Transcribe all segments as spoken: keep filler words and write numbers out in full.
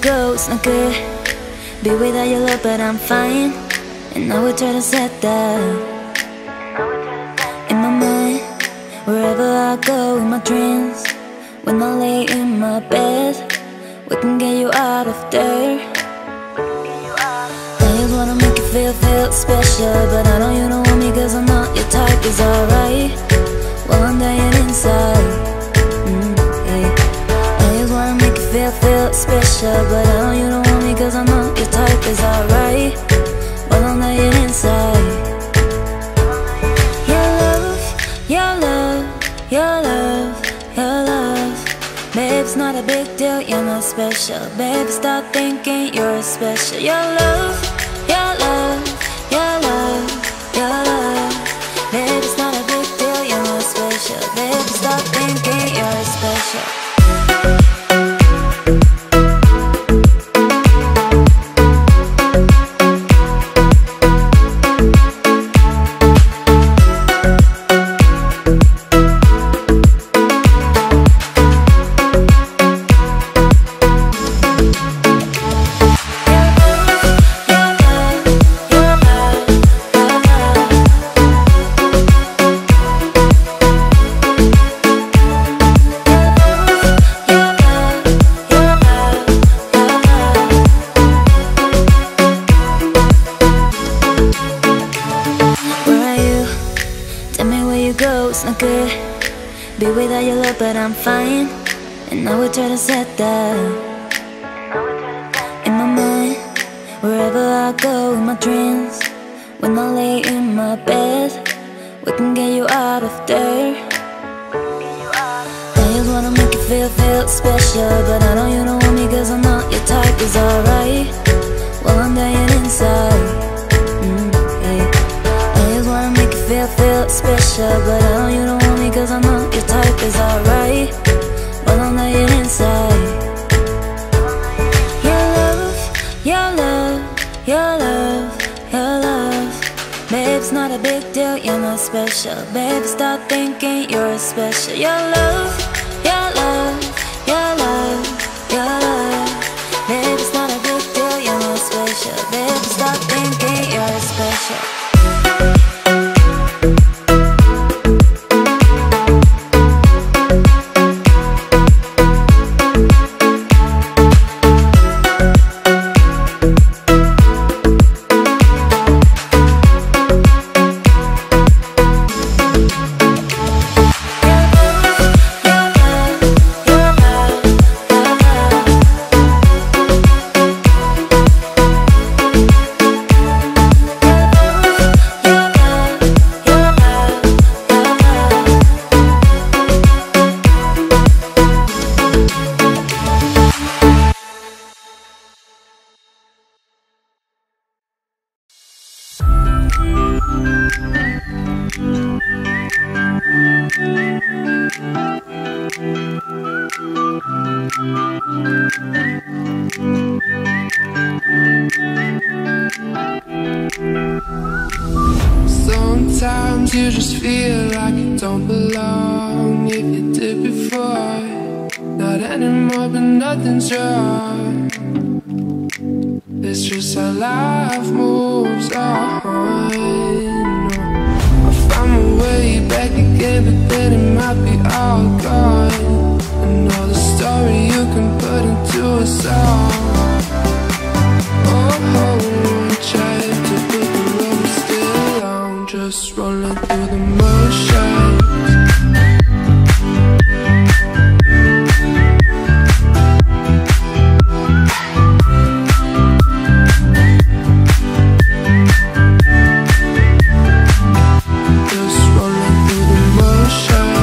goes, not good. Be without your love, but I'm fine. And I will try to set that in my mind, wherever I go in my dreams. When I lay in my bed, we can get you out of there. I just wanna make you feel, feel special, but I know you don't want me, cause I'm not your type. It's alright, well I'm dying inside. mm, yeah. I just wanna make you feel, feel special, but I know you don't want me, cause I'm not your type. It's alright, well I'm dying inside. Your love, your love, your love, your love. Babe, it's not a big deal, you're not special. Babe, stop thinking you're special. Your love, your love, your love, your love. Babe, it's not a big deal, you're not special. Babe, stop thinking you're special. It's not good. Be without your love, but I'm fine. And I will try to set that in my mind, wherever I go in my dreams. When I lay in my bed, we can get you out of there. I just wanna make you feel, feel special, but I know you don't want me, cause I'm not your type. It's alright, well I'm dying inside. I feel special, but I know you don't want me, cause I know your type is alright, but I'm dying inside. Your love, your love, your love, your love. Babe, it's not a big deal, you're not special. Babe, stop thinking you're special. Your love, your love, your love, your love. Babe, it's not a big deal, you're not special. Babe, stop thinking you're special. Sometimes you just feel like you don't belong. If you did before, not anymore, but nothing's wrong. It's just how life moves on. I found my way back again, but then it might be all gone. Another story you can put into a song. Oh, try to put the road still on, just rolling through the motion. Just rolling through the motion.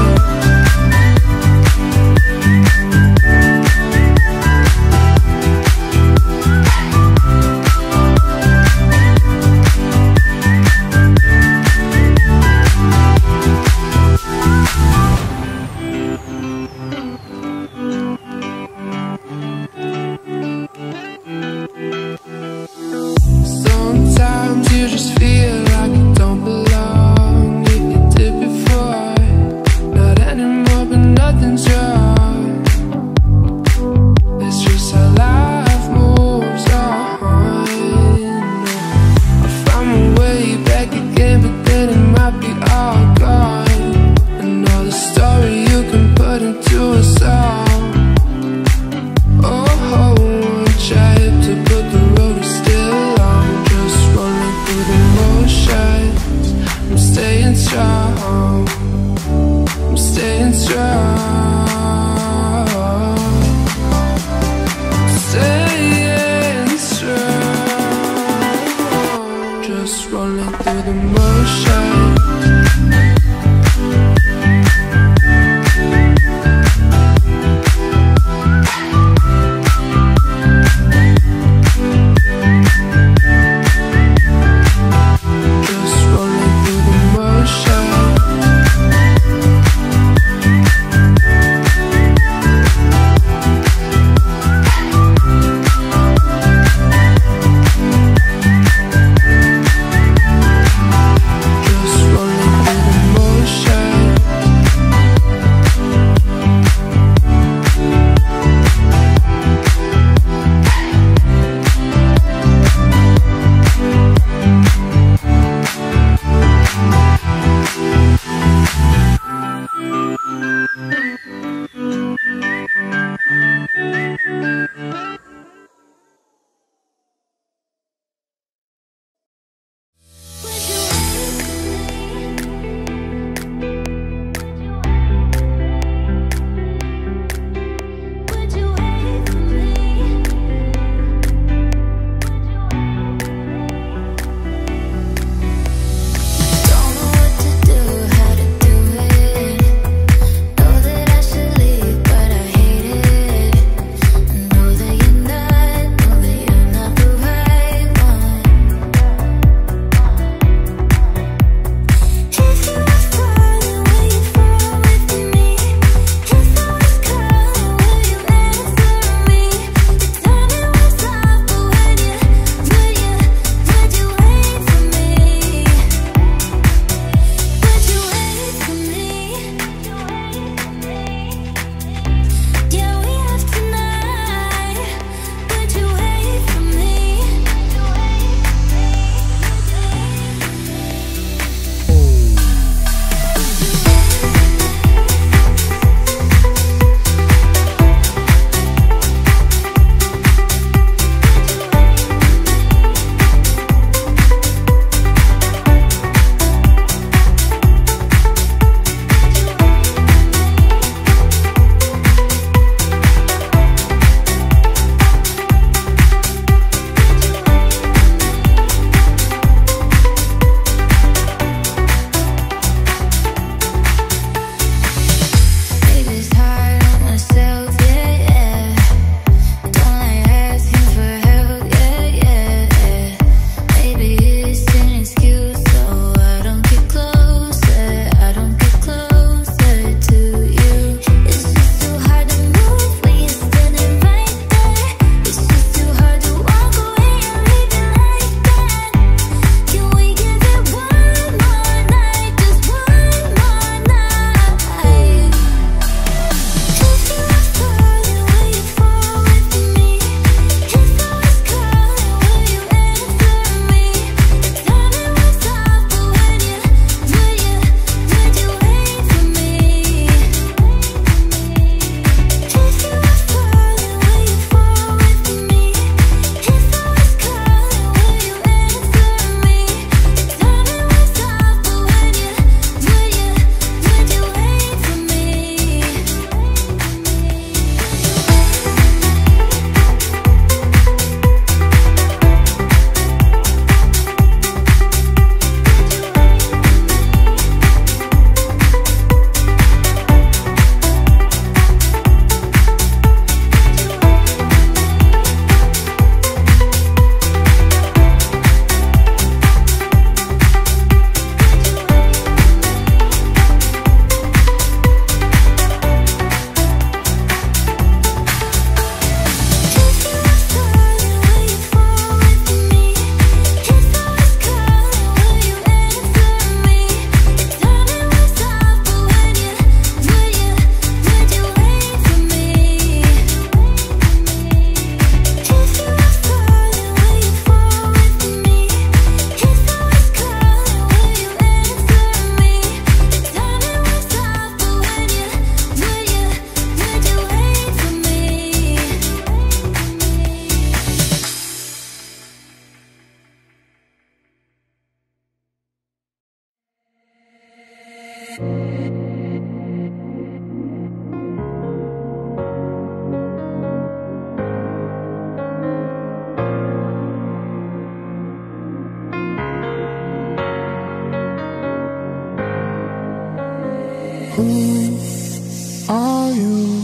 are you?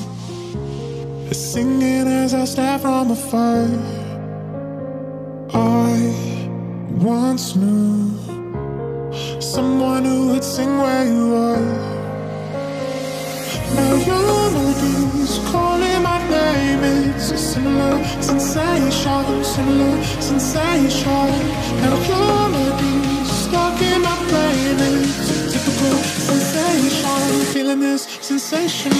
Singing as I stare from afar. I once knew someone who would sing where you are. Now your melodies calling my name. It's a similar sensation, similar sensation. Now your melodies stuck in my brain. It's a typical sensation, feeling this sensational.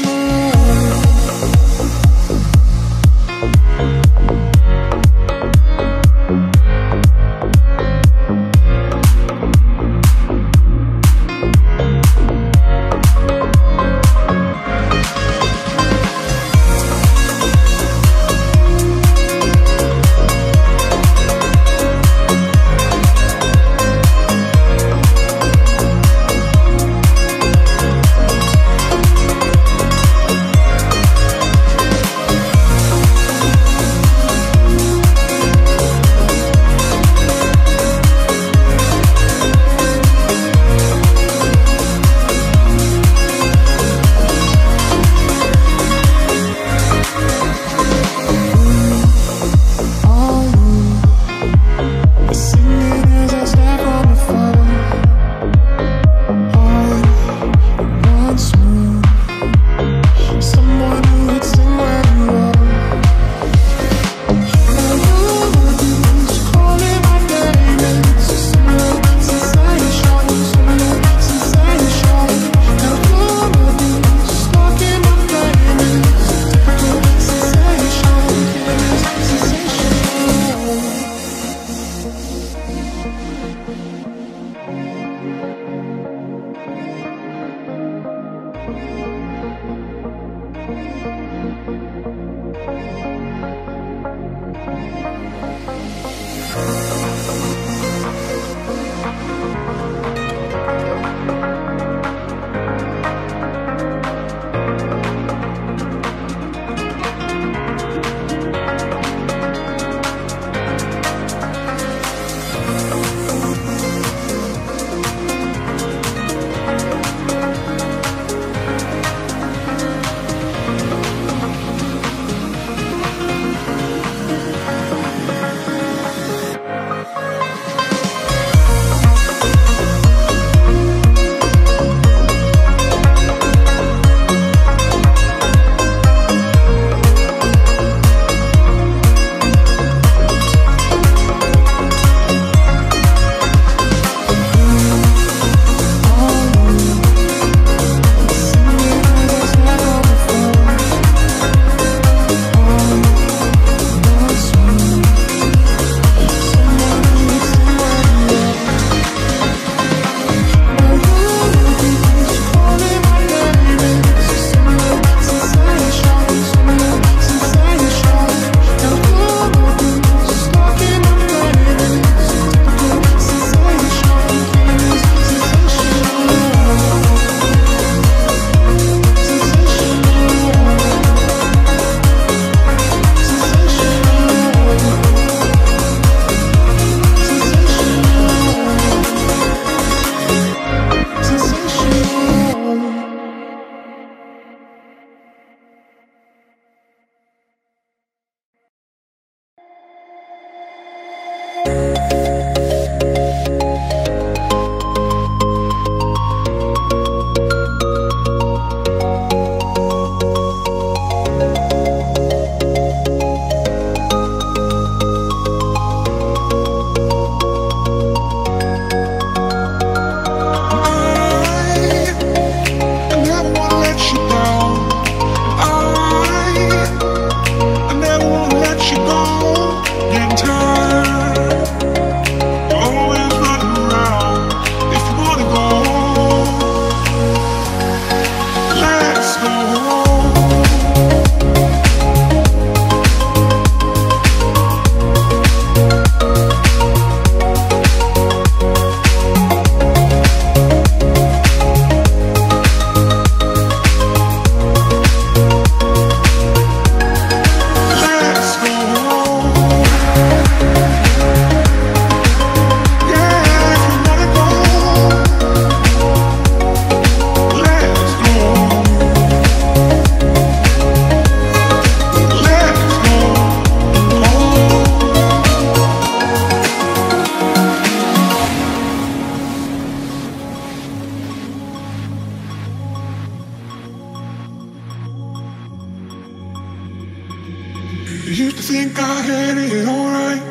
used to think I had it all right.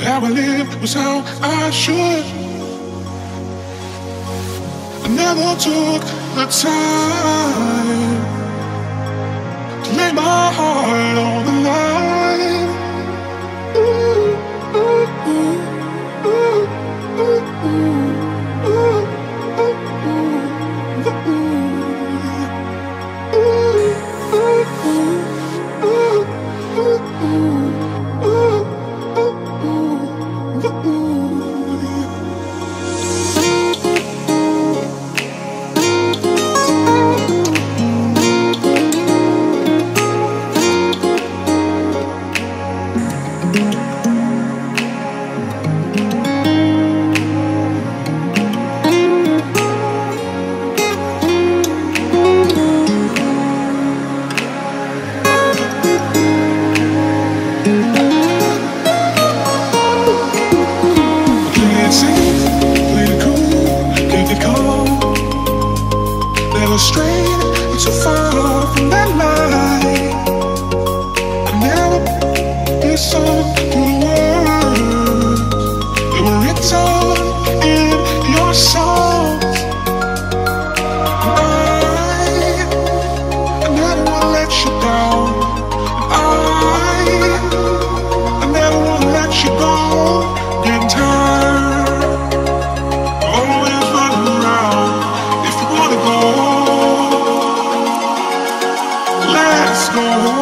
How I lived was how I should. I never took the time to lay my heart on the line. Ooh, ooh, ooh, ooh, ooh, ooh, ooh, ooh, ooh, ooh. Straight, it's so far from that line. I never listened to the words that were written in your songs. I, I never wanna let you down. I, I never wanna let you go. Getting tired, always running around. If you wanna go, let's go home.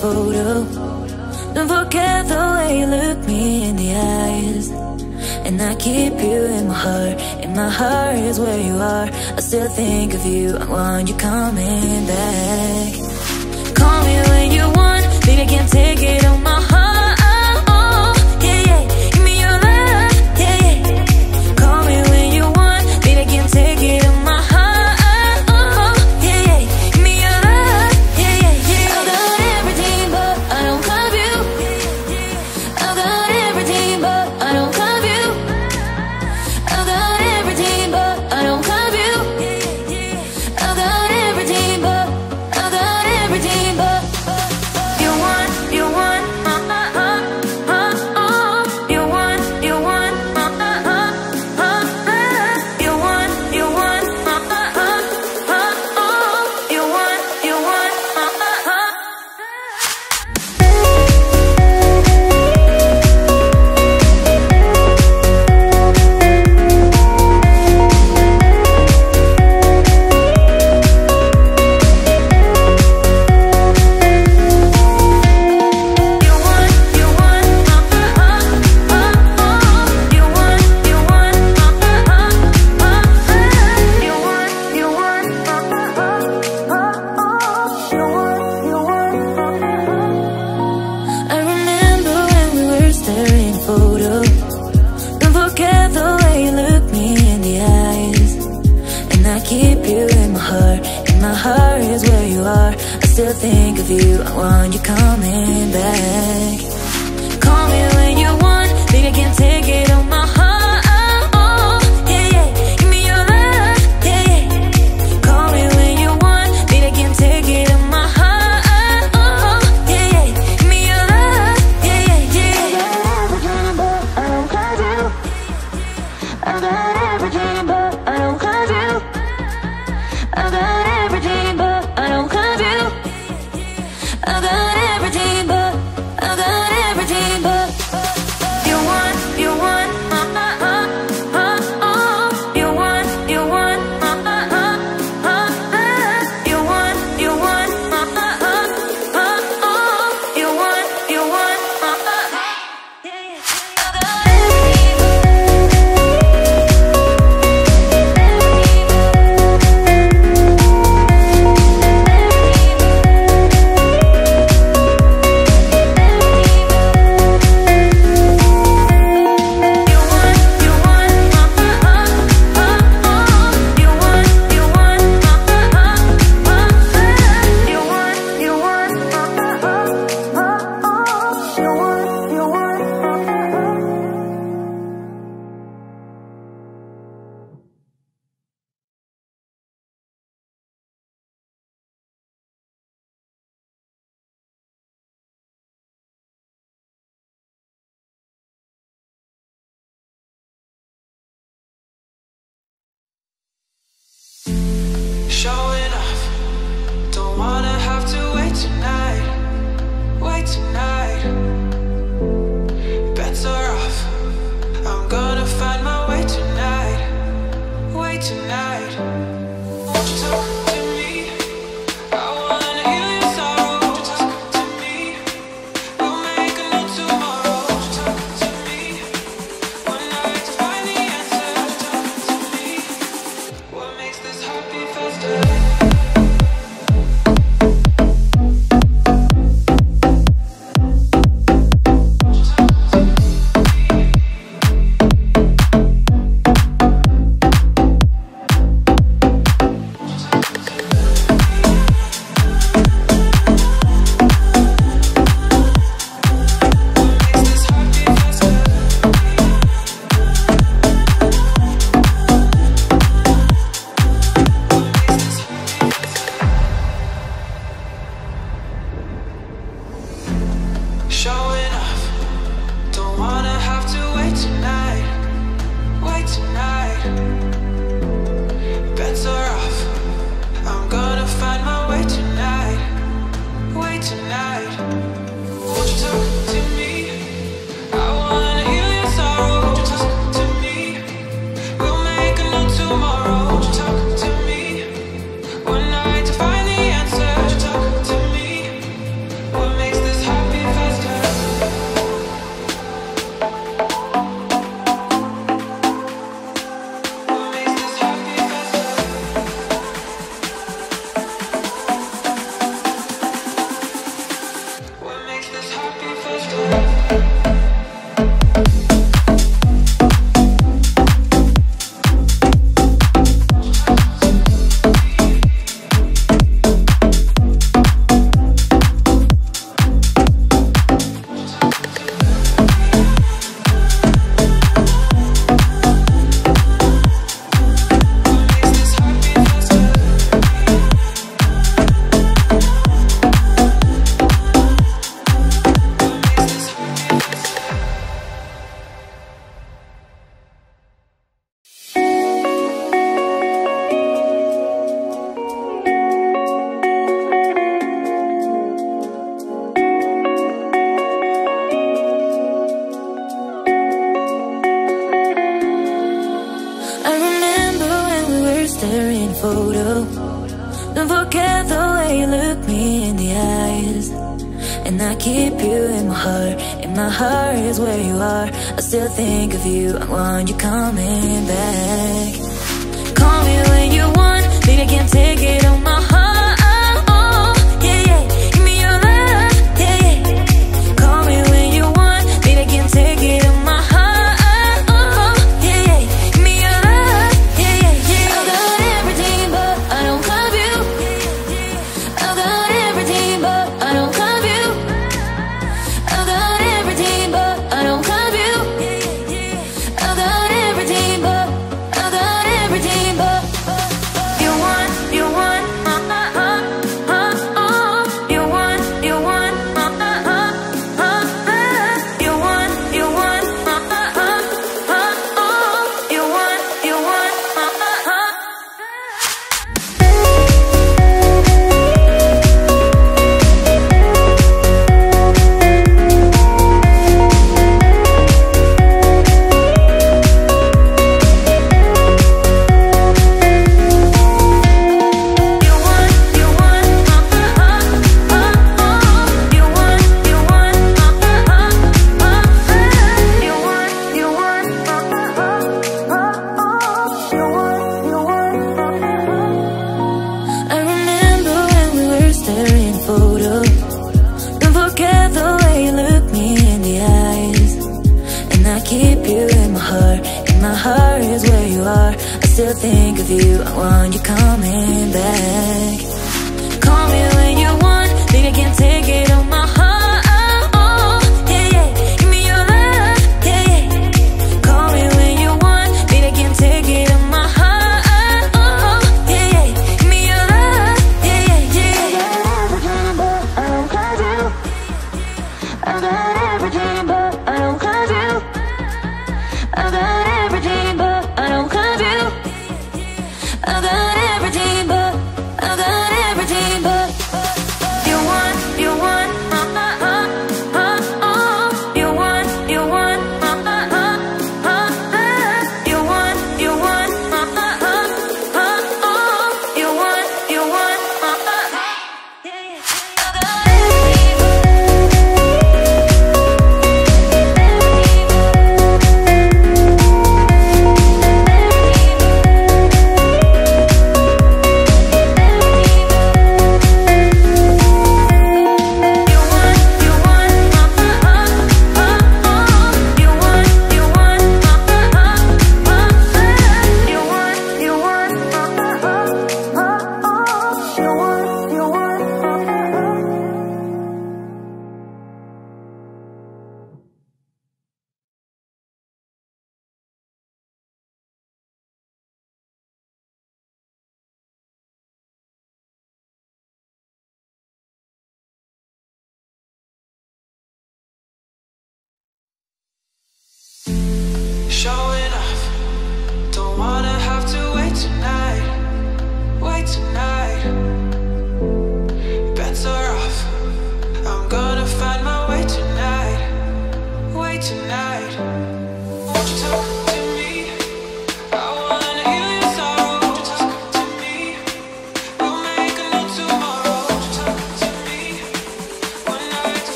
photo. Don't forget the way you look me in the eyes. And I keep you in my heart, and my heart is where you are. I still think of you, I want you coming back. Call me when you want, baby I can't take it on my heart. glaring photo. Don't forget the way you look me in the eyes. And I keep you in my heart, and my heart is where you are. I still think of you, I want you coming back. Call me when you want, baby I can't take it on my heart.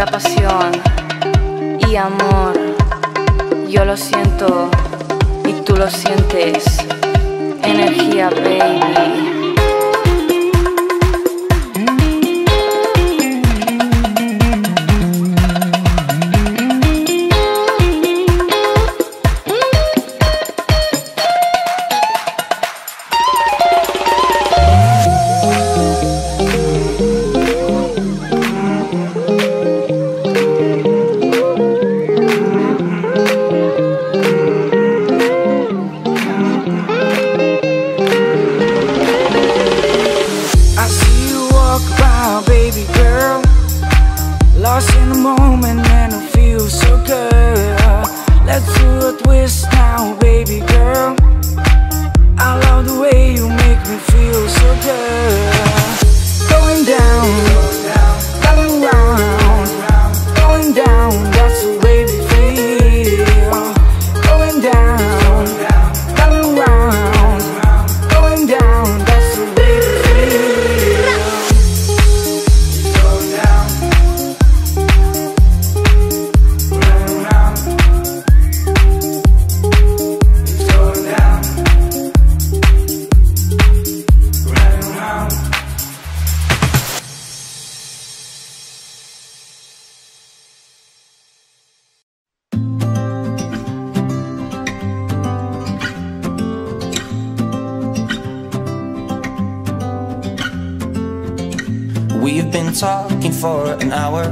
pura pasión y amor. Yo lo siento y tú lo sientes. Energía, baby. We've been talking for an hour,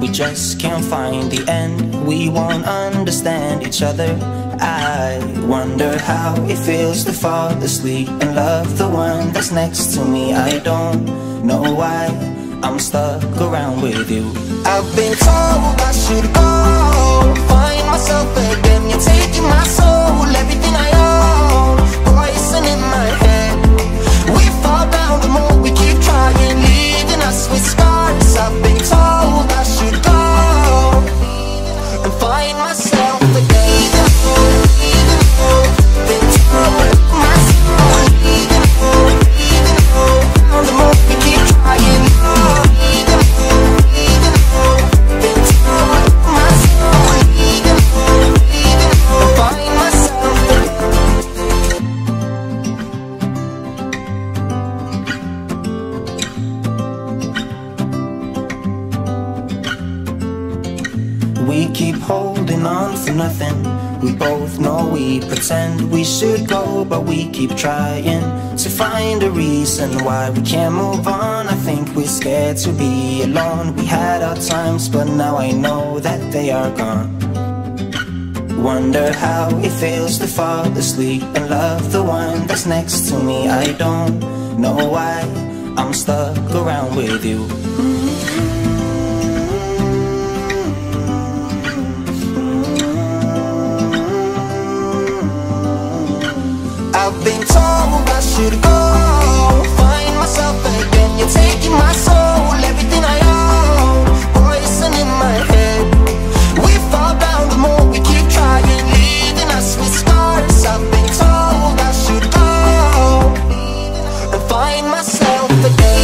we just can't find the end. We won't understand each other. I wonder how it feels to fall asleep and love the one that's next to me. I don't know why I'm stuck around with you. I've been told I should go find myself again. You're taking my soul, everything I own, poison in my head. We fall down the more we keep trying, leaving us with scars. I've been told I should go and find myself again. Pretend we should go, but we keep trying to find a reason why we can't move on. I think we're scared to be alone. We had our times, but now I know that they are gone. Wonder how it feels to fall asleep and love the one that's next to me. I don't know why I'm stuck around with you. I should go find myself again. You're taking my soul, everything I own, poison in my head. We fall down the more we keep trying, leaving us with scars. I've been told I should go and find myself again.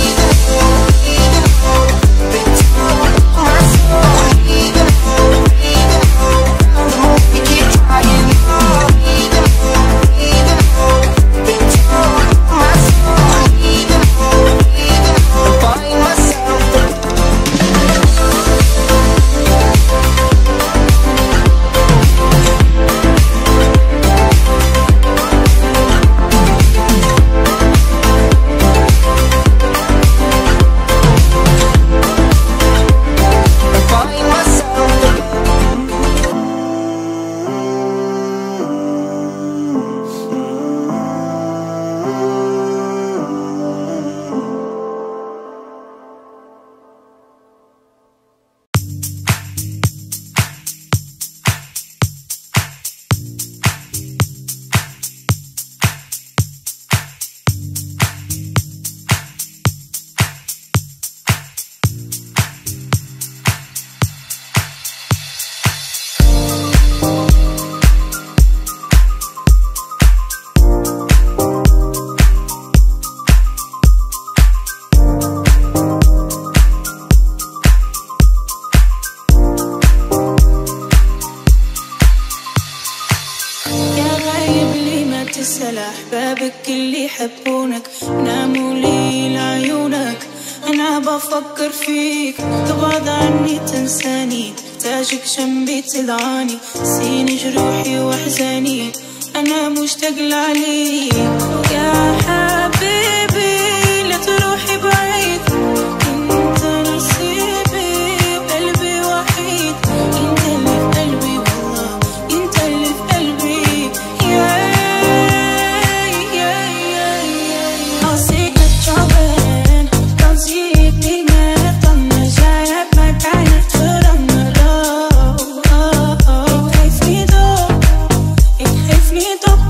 أحبابك اللي يحبونك وناموا ليل عيونك. أنا بفكر فيك تبعد عني تنساني، تاجك جنبي تلعاني سين جروحي وأحزاني. أنا مشتاق لعليك يا حبيبي، لا تروحي بعيد، أنت نصيبي بقلبي وحيد، أنت اللي في قلبي والله، أنت اللي في قلبي. يا يا يا يا أصيك الشعبان تنسيك نيمة طنة جاية بمكانة ترمى لو تحفني دوب تحفني دوب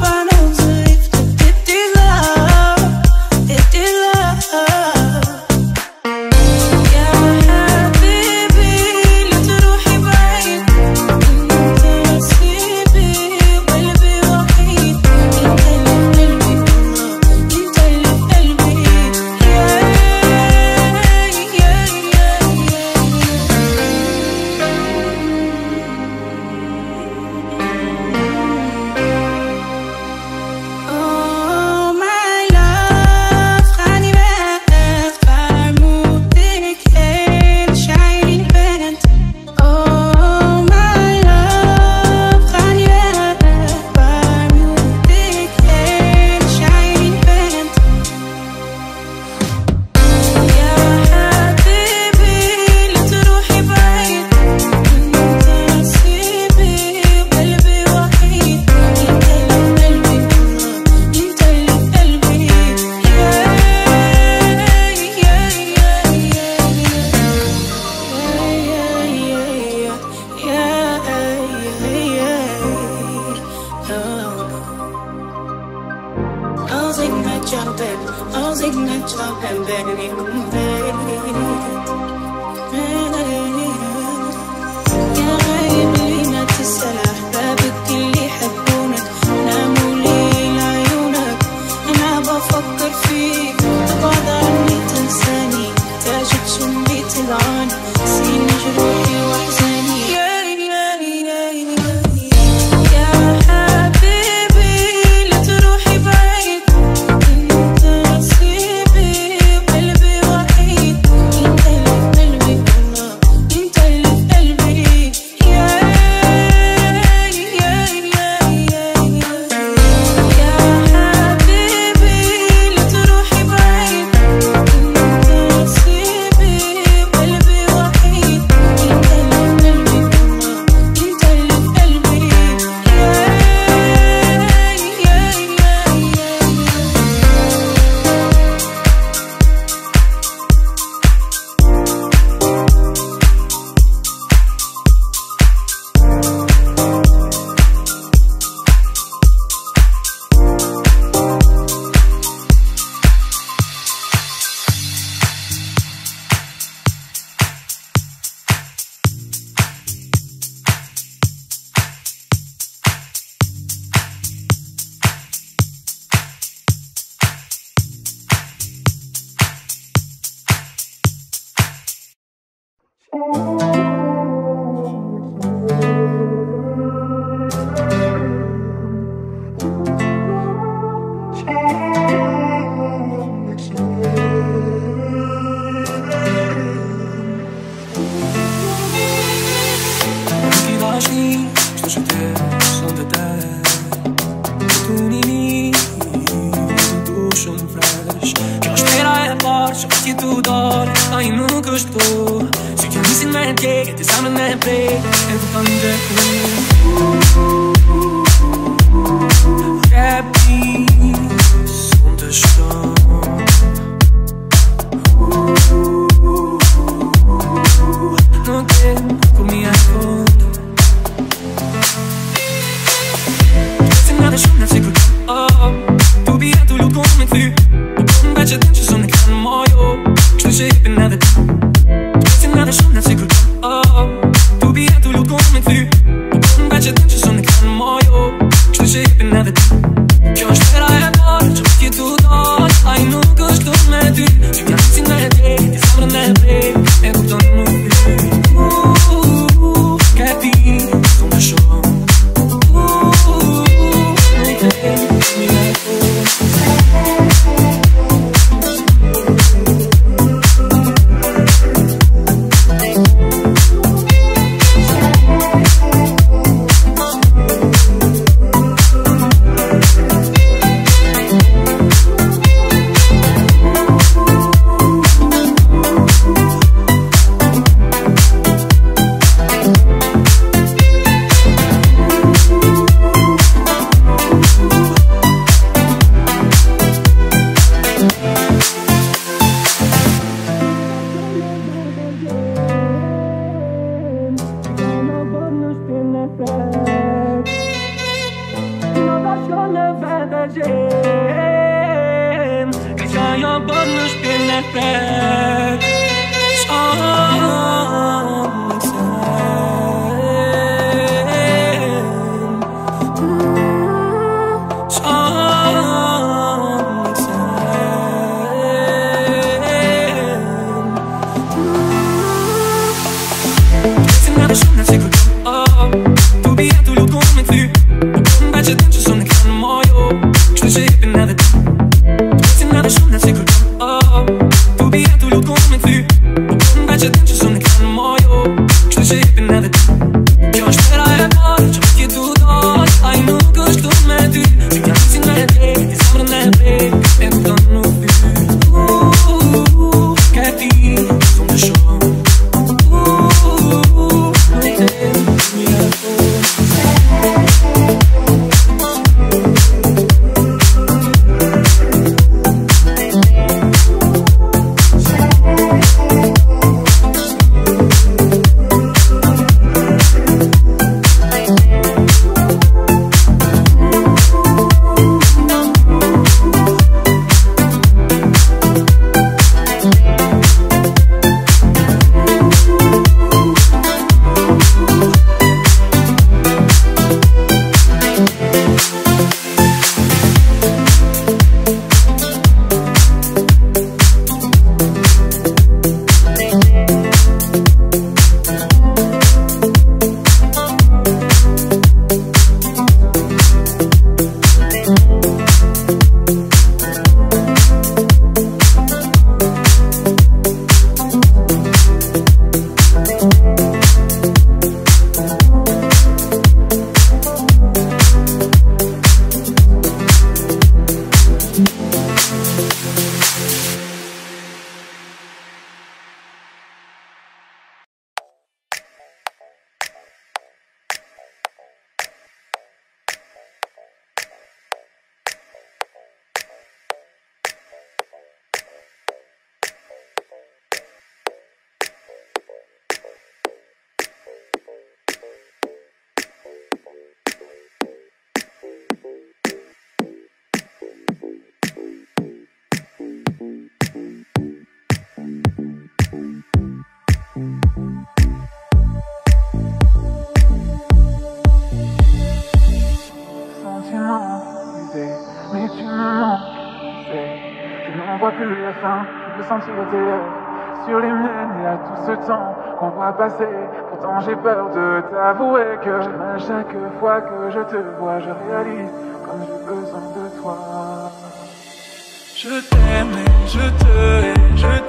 I'm not afraid. get back sometime. Sometime. Ты на душу навсегда. Sur les miennes, il y a tout ce temps qu'on voit passer. Pourtant j'ai peur de t'avouer que à chaque fois que je te vois, je réalise comme j'ai besoin de toi. Je t'aime et je te hais, je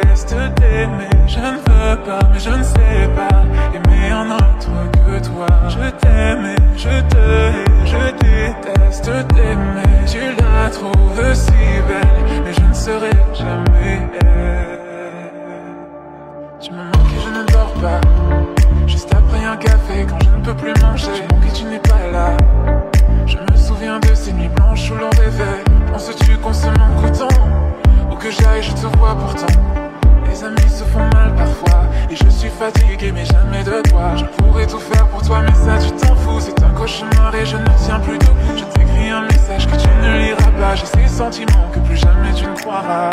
déteste t'aimer. Je ne veux pas mais je ne sais pas aimer un autre que toi. Je t'aime et je te hais, je déteste t'aimer. Tu la trouves si belle mais je ne serai jamais elle. Tu me manques et je ne dors pas. Juste après un café quand je ne peux plus manger. Tu manques et tu n'es pas là. Je me souviens de ces nuits blanches où l'on rêvait. Penses-tu qu'on se manque autant? Où que j'aille je te vois pourtant. Les amis se font mal parfois. Et je suis fatigué mais jamais de toi. Je pourrais tout faire pour toi mais ça tu t'en fous. C'est un cauchemar et je ne tiens plus debout. Je t'écris un message que tu ne liras pas. J'ai ces sentiments que plus jamais tu ne croiras.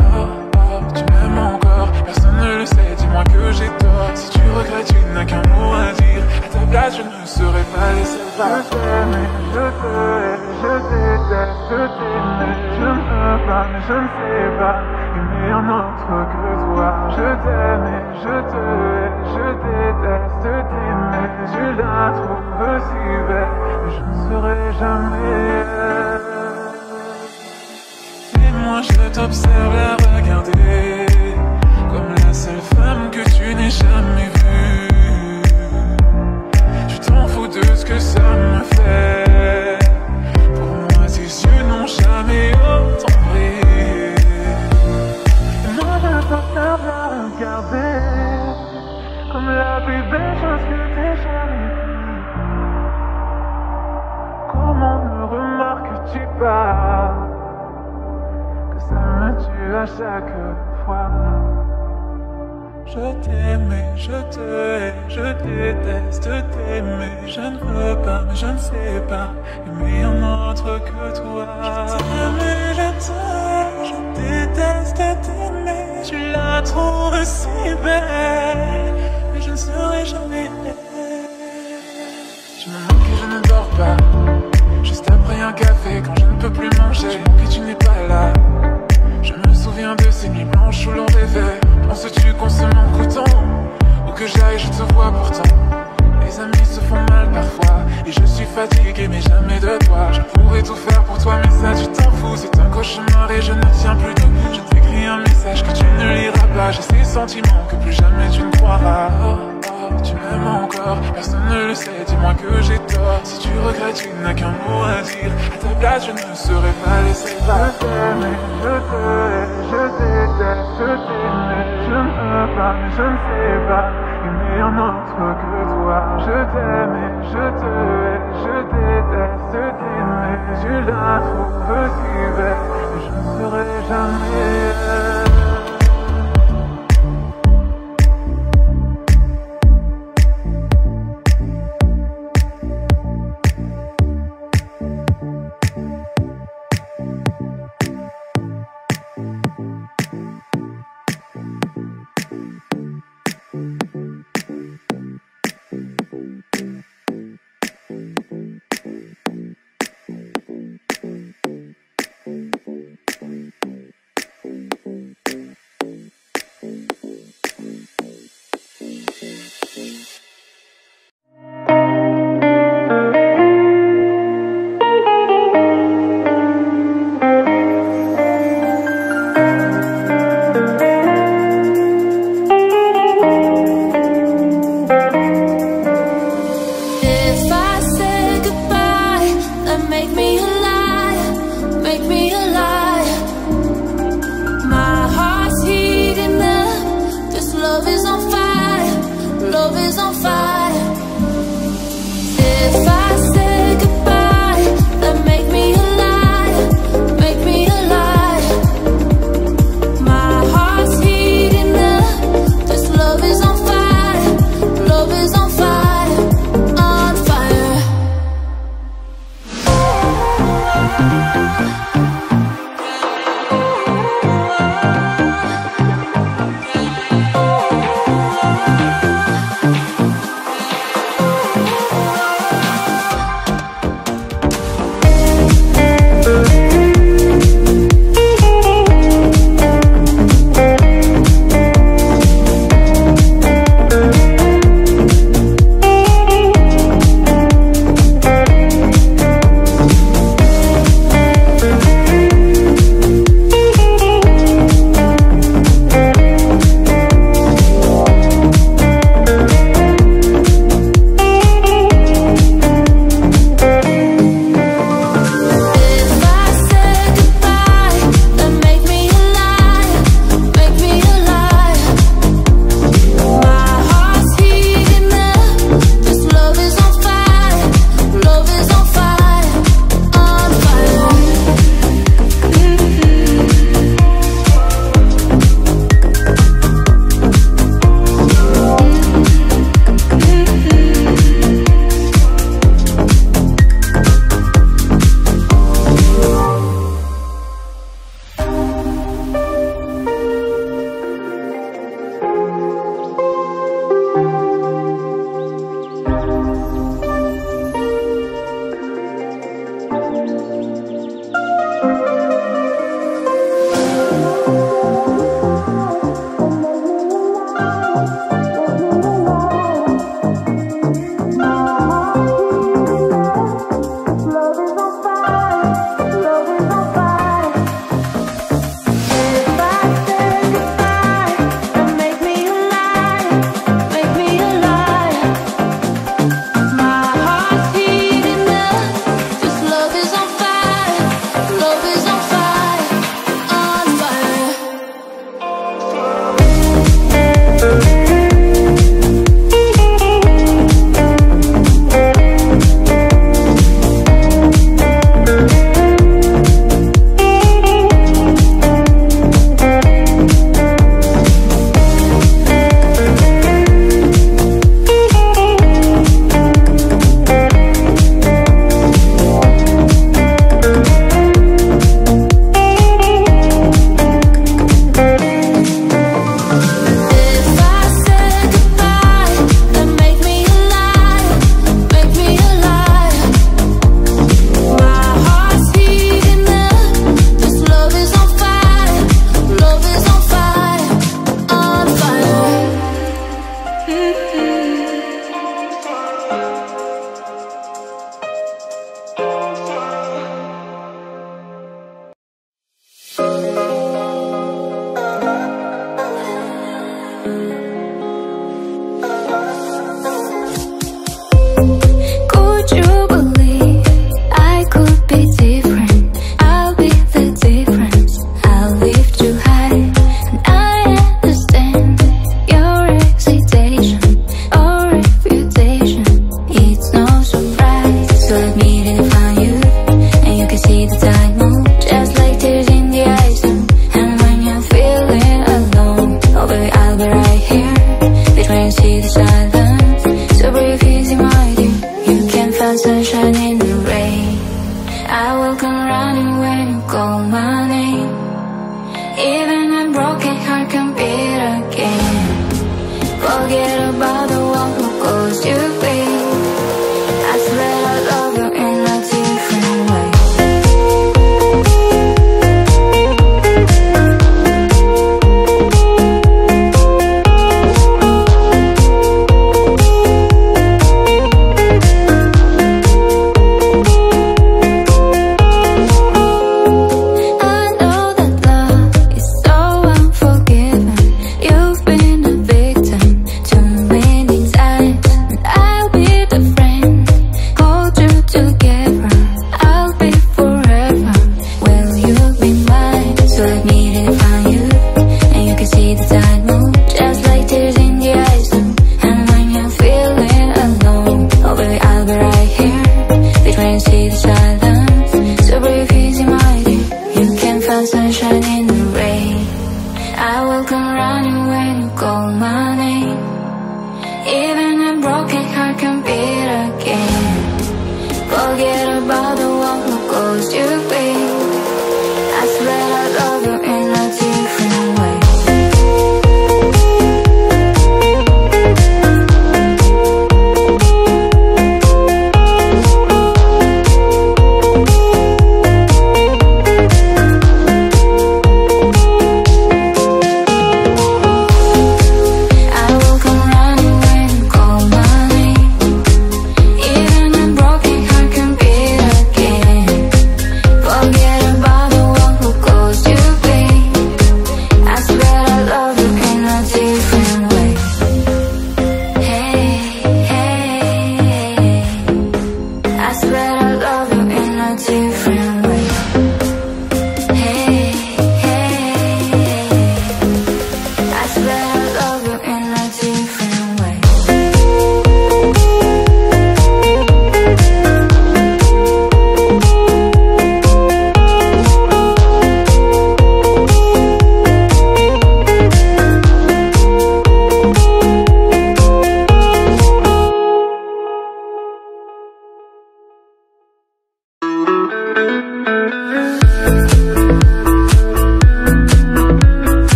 Tu m'aimes encore, personne ne le sait, dis-moi que j'ai tort. Si tu regrettes, tu n'as qu'un mot à dire. À ta place, je ne serai pas laissé partir. Je t'aime et je te hais, je déteste t'aimer. Je ne veux pas, mais je ne sais pas aimer un autre que toi. Je t'aime et je te hais, je déteste t'aimer. Tu la trouves si belle, mais je ne serai jamais. Moi je t'observe la regarder comme la seule femme que tu n'aies jamais vue. Tu t'en fous de ce que ça me fait. Pour moi tes yeux n'ont jamais autant brillé. Et moi je t'observe la regarder comme la plus belle chose que t'aies jamais vue. Comment me remarques-tu pas? Ça me tue à chaque fois. Je t'aime et je te hais, je déteste t'aimer. Je ne veux pas mais je ne sais pas aimer un autre que toi. Je t'aime et je te hais, je déteste t'aimer. trouve si belle, mais je ne serai jamais elle. Je me demande que je ne dors pas, juste après un café quand je ne peux plus manger. Je me demande que tu n'es pas là, je me souviens de ces nuits blanches où l'on rêvait. Penses-tu qu'on se manque autant, où que j'aille je te vois pourtant. Les amis se font mal parfois, et je suis fatigué mais jamais de toi. Je pourrais tout faire pour toi mais ça tu t'en fous. C'est un cauchemar et je ne tiens plus debout. Je t'écris un message que tu ne liras pas. J'ai ces sentiments que plus jamais tu ne croiras. Oh, oh, tu m'aimes encore, personne ne le sait, dis-moi que j'ai tort. Si tu regrettes, tu n'as qu'un mot à dire. À ta place, je ne serais pas laissé partir. Je t'aime et je te hais, je déteste, je t'aimais. Je ne peux pas mais je ne sais pas aimer un autre que toi. Je t'aime et je te hais, je déteste, je t'aimais. Tu la trouves si belle, mais je ne serai jamais elle. Thank you.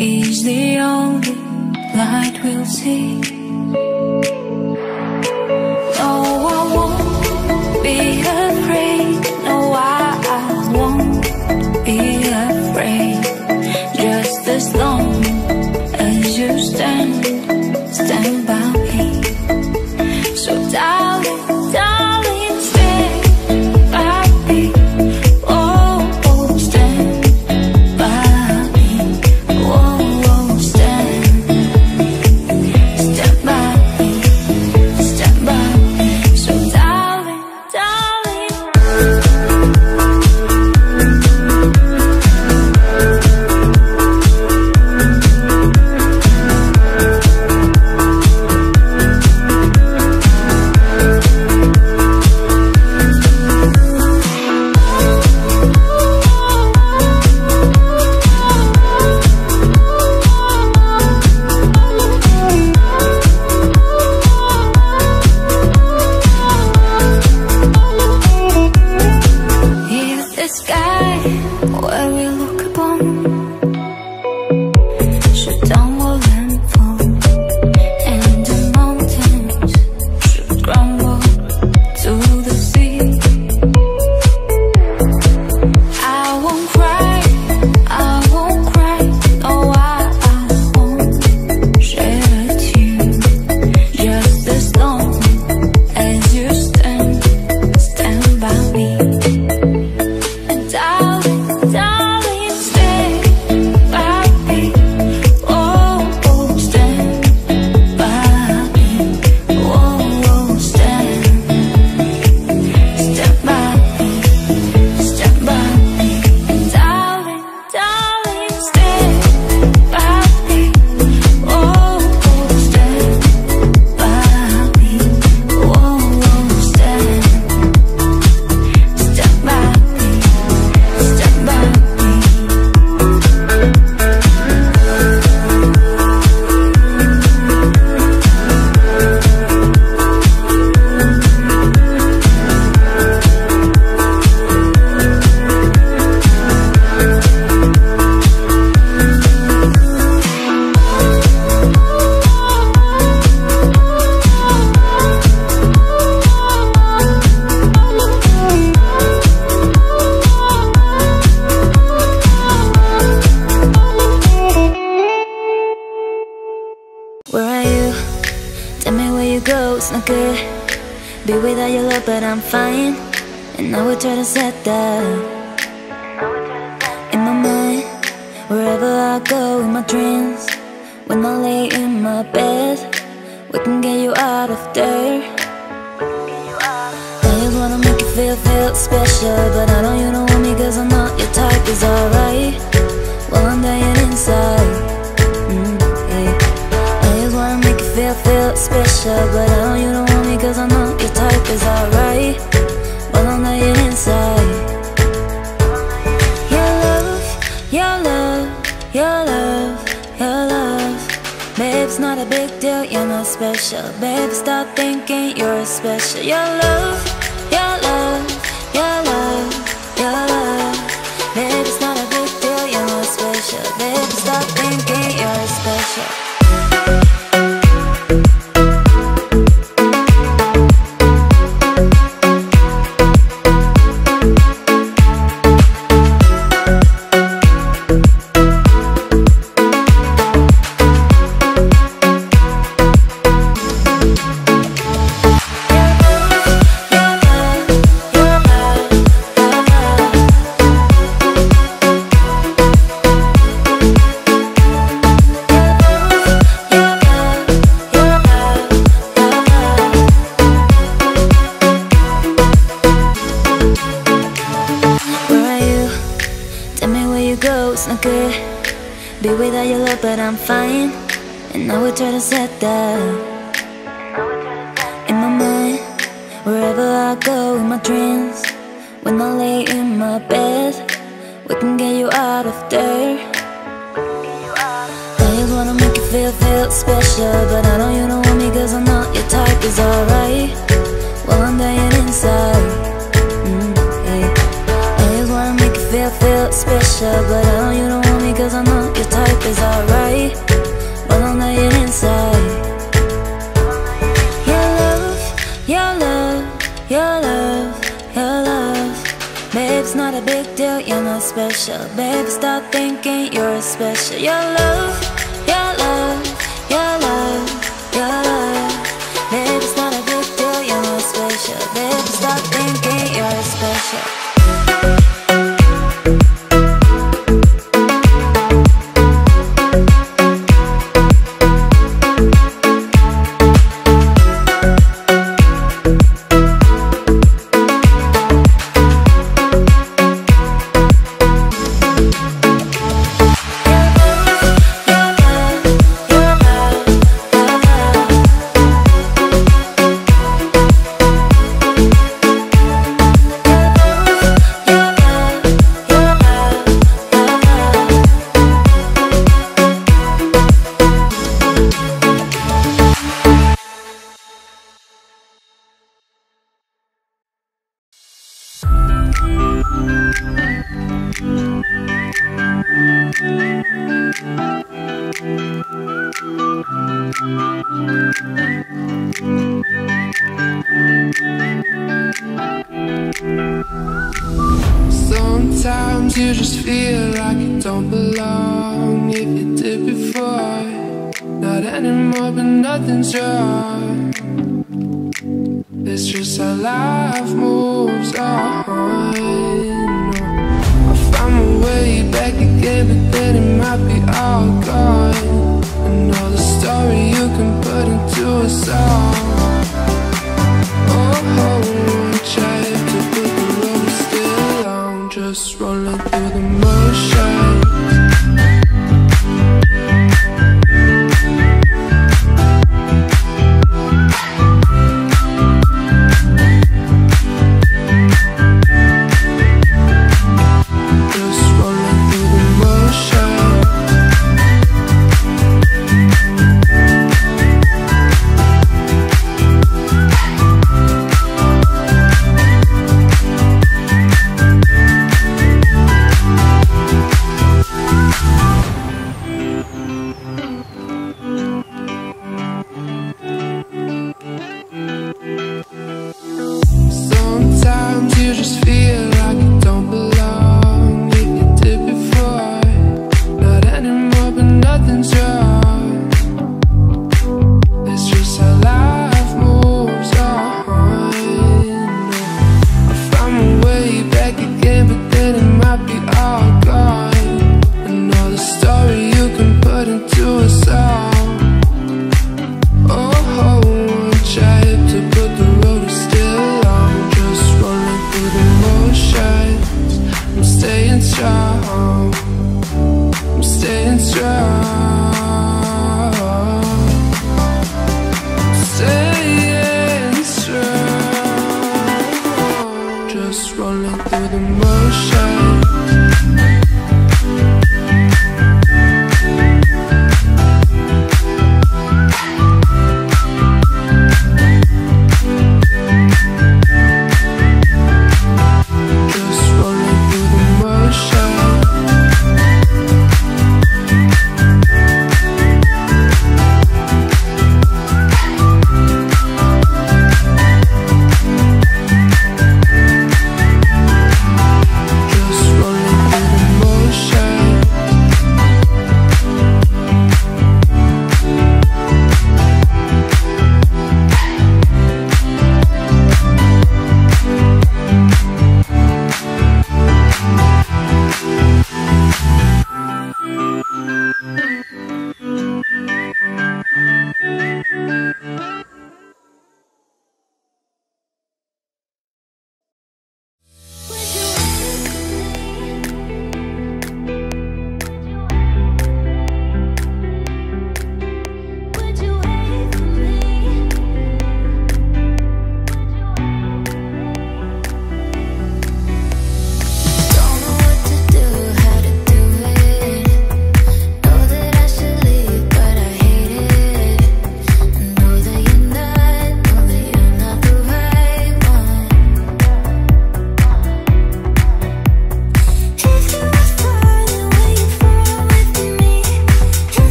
is the only light we'll see. No, I won't be afraid. No, I, I won't be afraid. Just as long as you stand, stand by me. So darling, darling, stand by me. Oh, oh, stand by me. Oh, oh, stand, stand by me, stand by me. So darling, darling. It's not good, be without your love, but I'm fine. And I will try to set that in my mind, wherever I go in my dreams. When I lay in my bed, we can get you out of there. I just wanna make you feel, feel special, but I know you don't want me, cause I'm not your type. It's alright, well I'm dying inside. mm, yeah. I just wanna make you feel, feel special, but I know you don't want me, cause I know your type is alright. But I'm dying inside. Your love, your love, your love, your love. Babe, it's not a big deal, you're not special. Babe, stop thinking you're special. Your love, your love, your love, your love. Babe, it's not a big deal, you're not special. Babe, stop thinking you're special. It's not good, be without your love, but I'm fine. And I will try to set that in my mind, wherever I go in my dreams. When I lay in my bed, we can get you out of there. I just wanna make you feel, feel special, but I know you don't want me, cause I'm not your type. It's alright, well I'm dying inside. Feel, feel special, but I know you don't want me, cause I'm not your type is alright, but I know you're inside. Your love, your love, your love, your love. Babe, it's not a big deal, you're not special. Babe, stop thinking you're special. Your love, your love, your love, your love. Babe, it's not a big deal, you're not special. Babe, stop thinking you're special. Sometimes you just feel like you don't belong. If you did before, not anymore, but nothing's wrong. It's just how life moves on. I found my way back again, but then it might be all gone. Another story you can put into a song. Oh, oh, try to put the road still on, just rolling through the motion. Just rolling through the motion.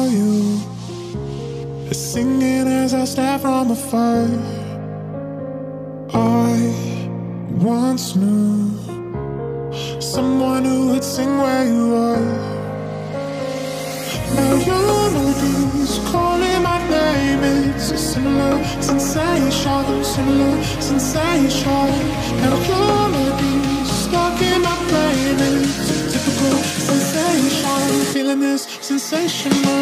for you. Singing as I stand from afar. I once knew someone who would sing where you are. Now your melodies calling my name. It's a similar sensation, similar sensation. Now your melodies stuck in my brain. It's a typical sensation, feeling this sensational.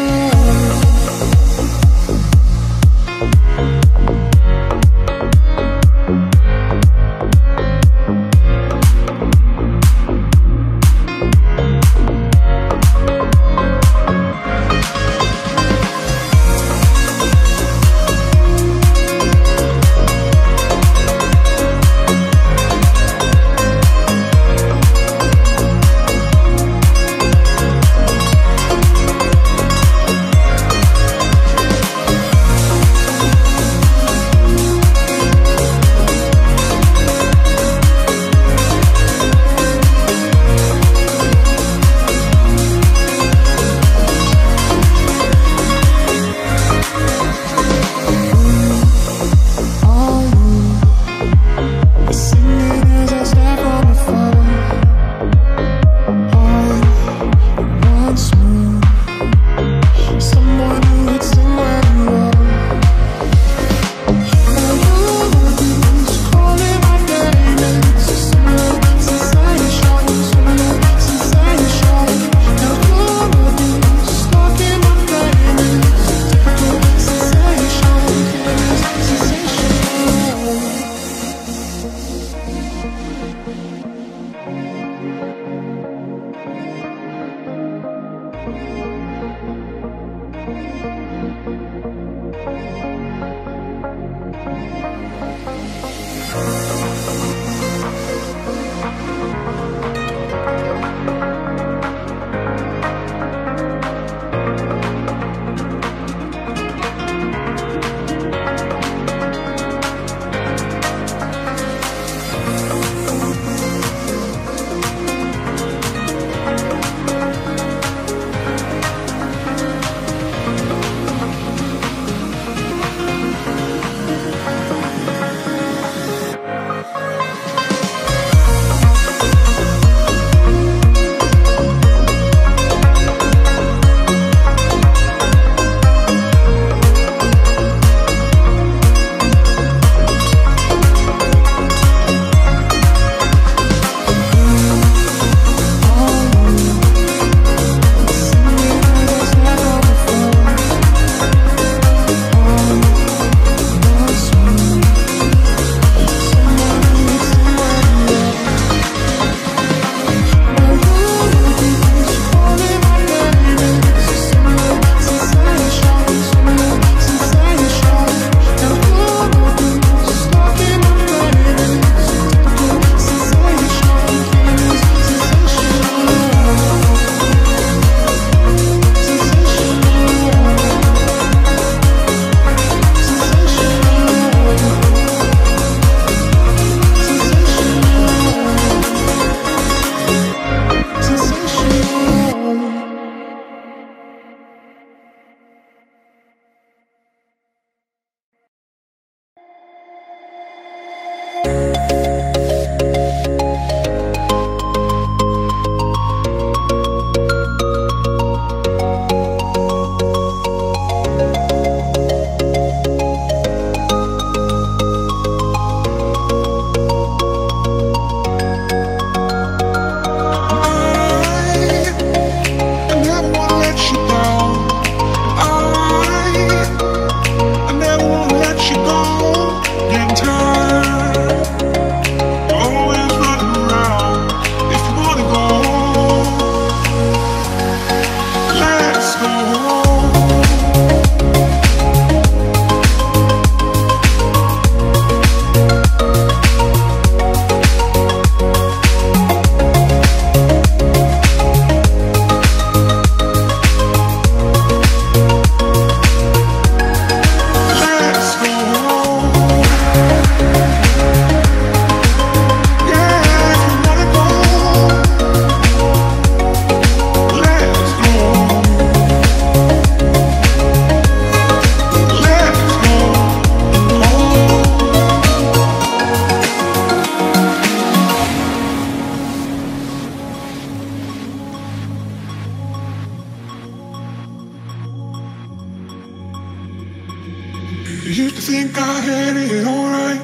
I used to think I had it alright.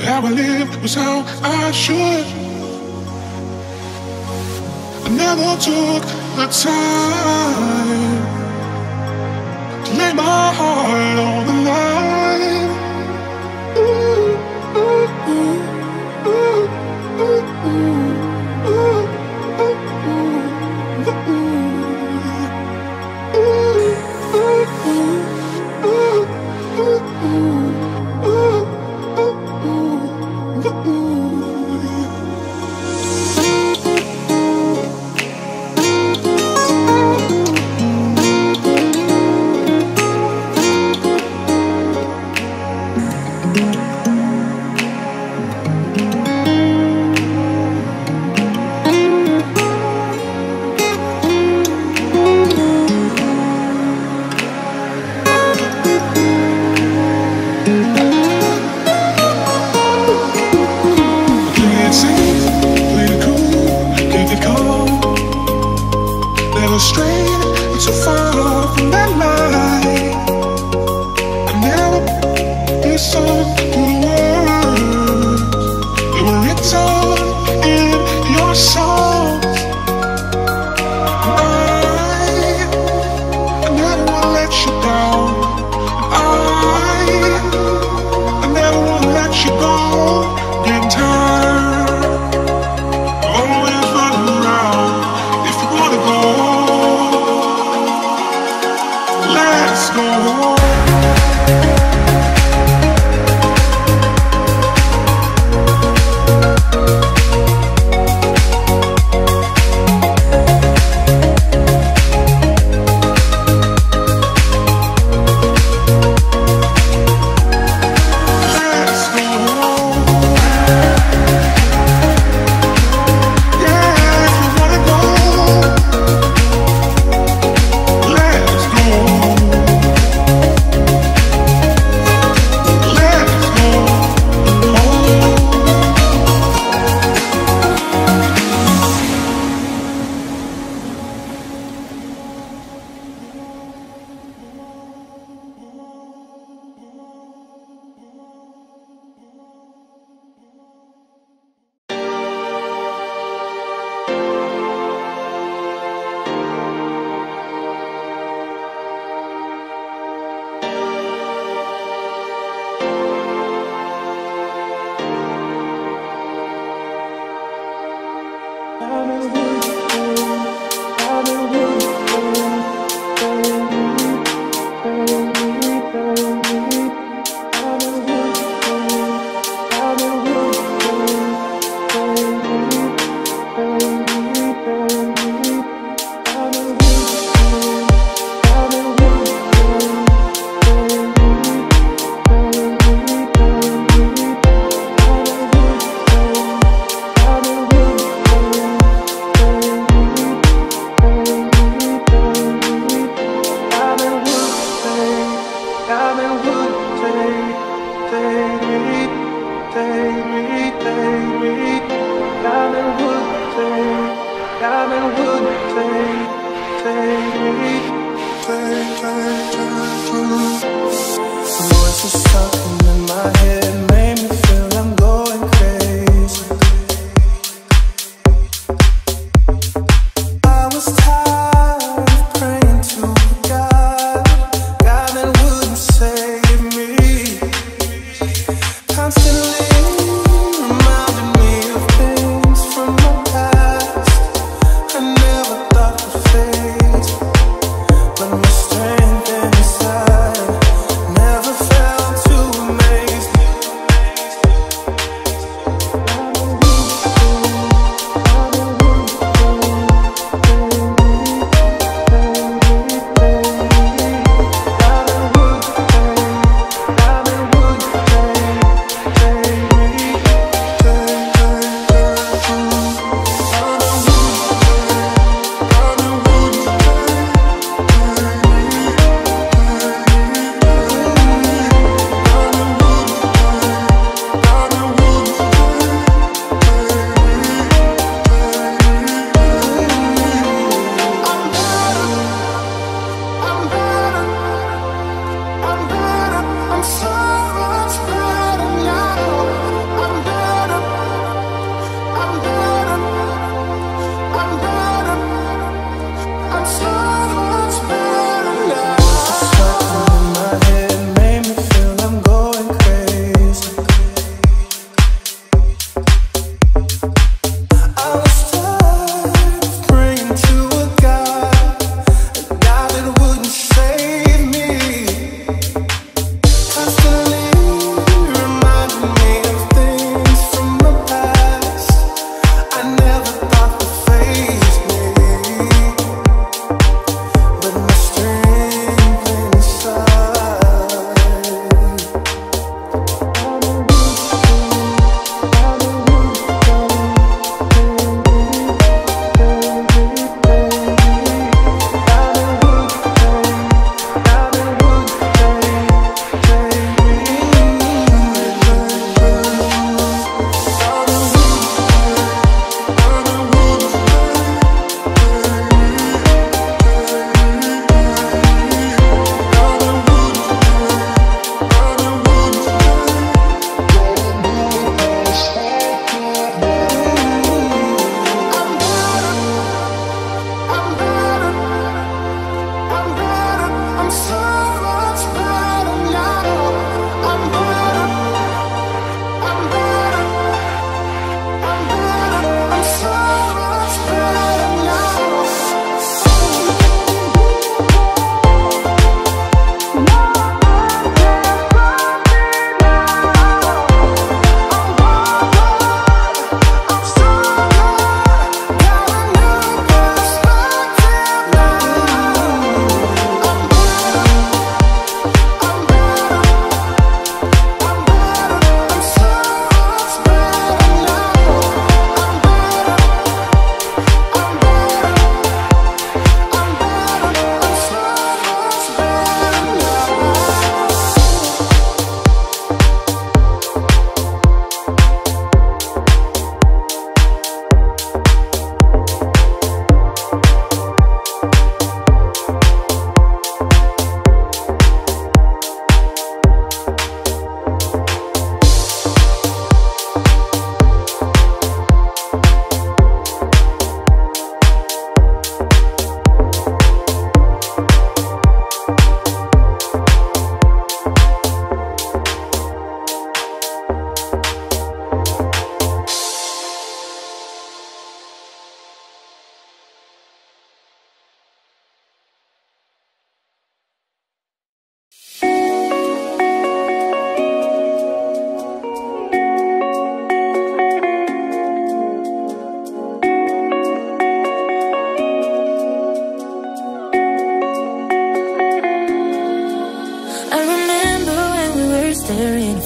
How I lived was how I should. I never took the time to lay my heart on the line. Ooh, ooh, ooh, ooh, ooh, ooh, ooh, ooh, ooh, ooh. Too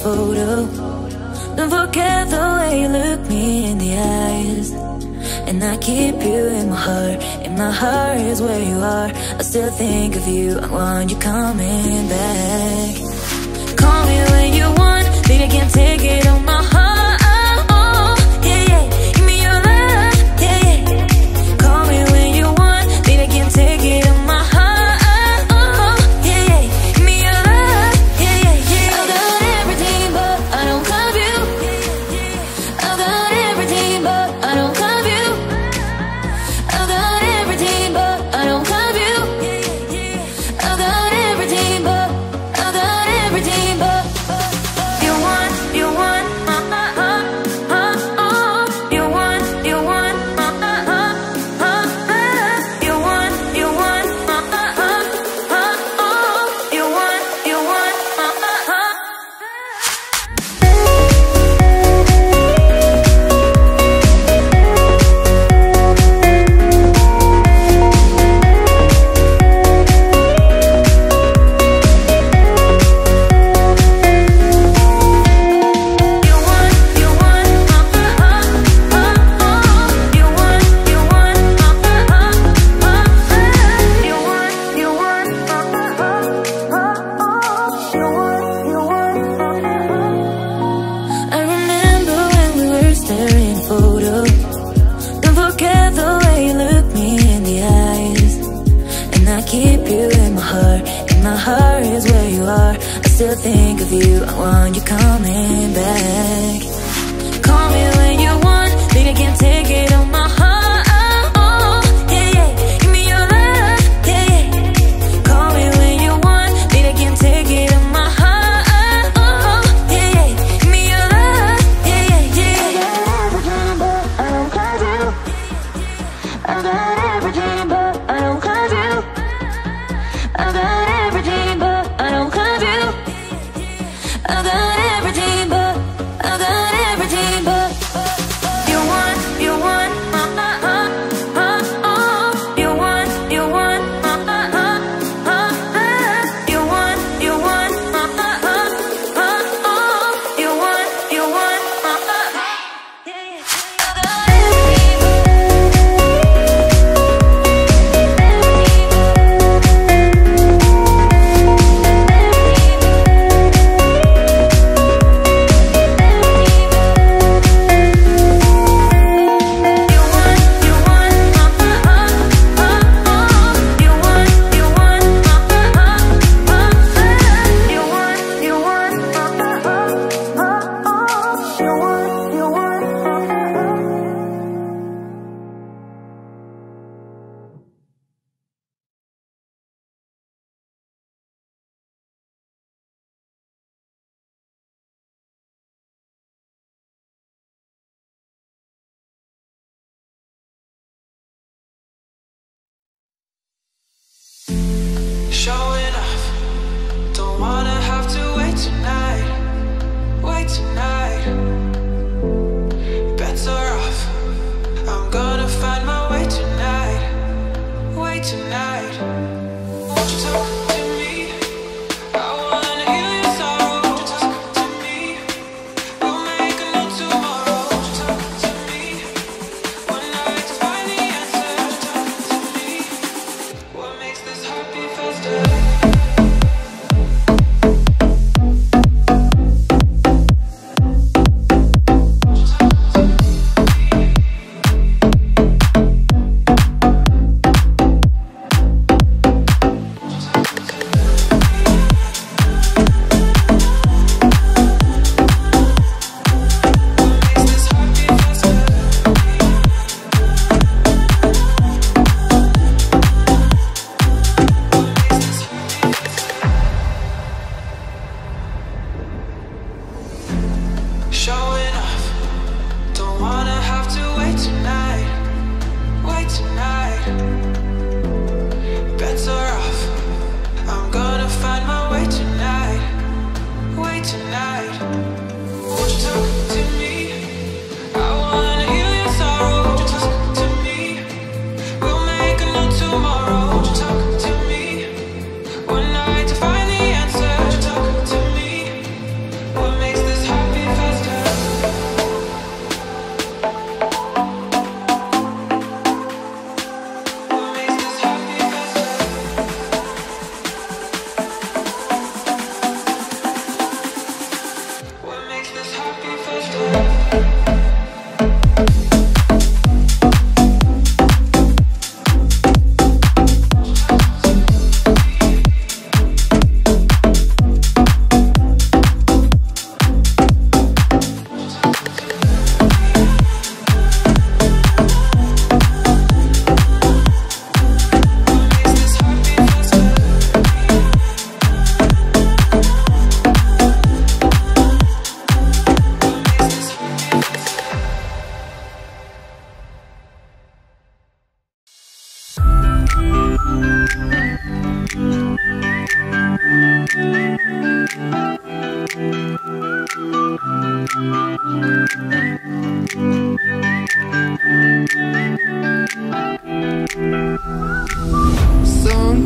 photo. Don't forget the way you look me in the eyes. And I keep you in my heart, and my heart is where you are. I still think of you, I want you coming back. Call me when you want, but I can't take it on my heart.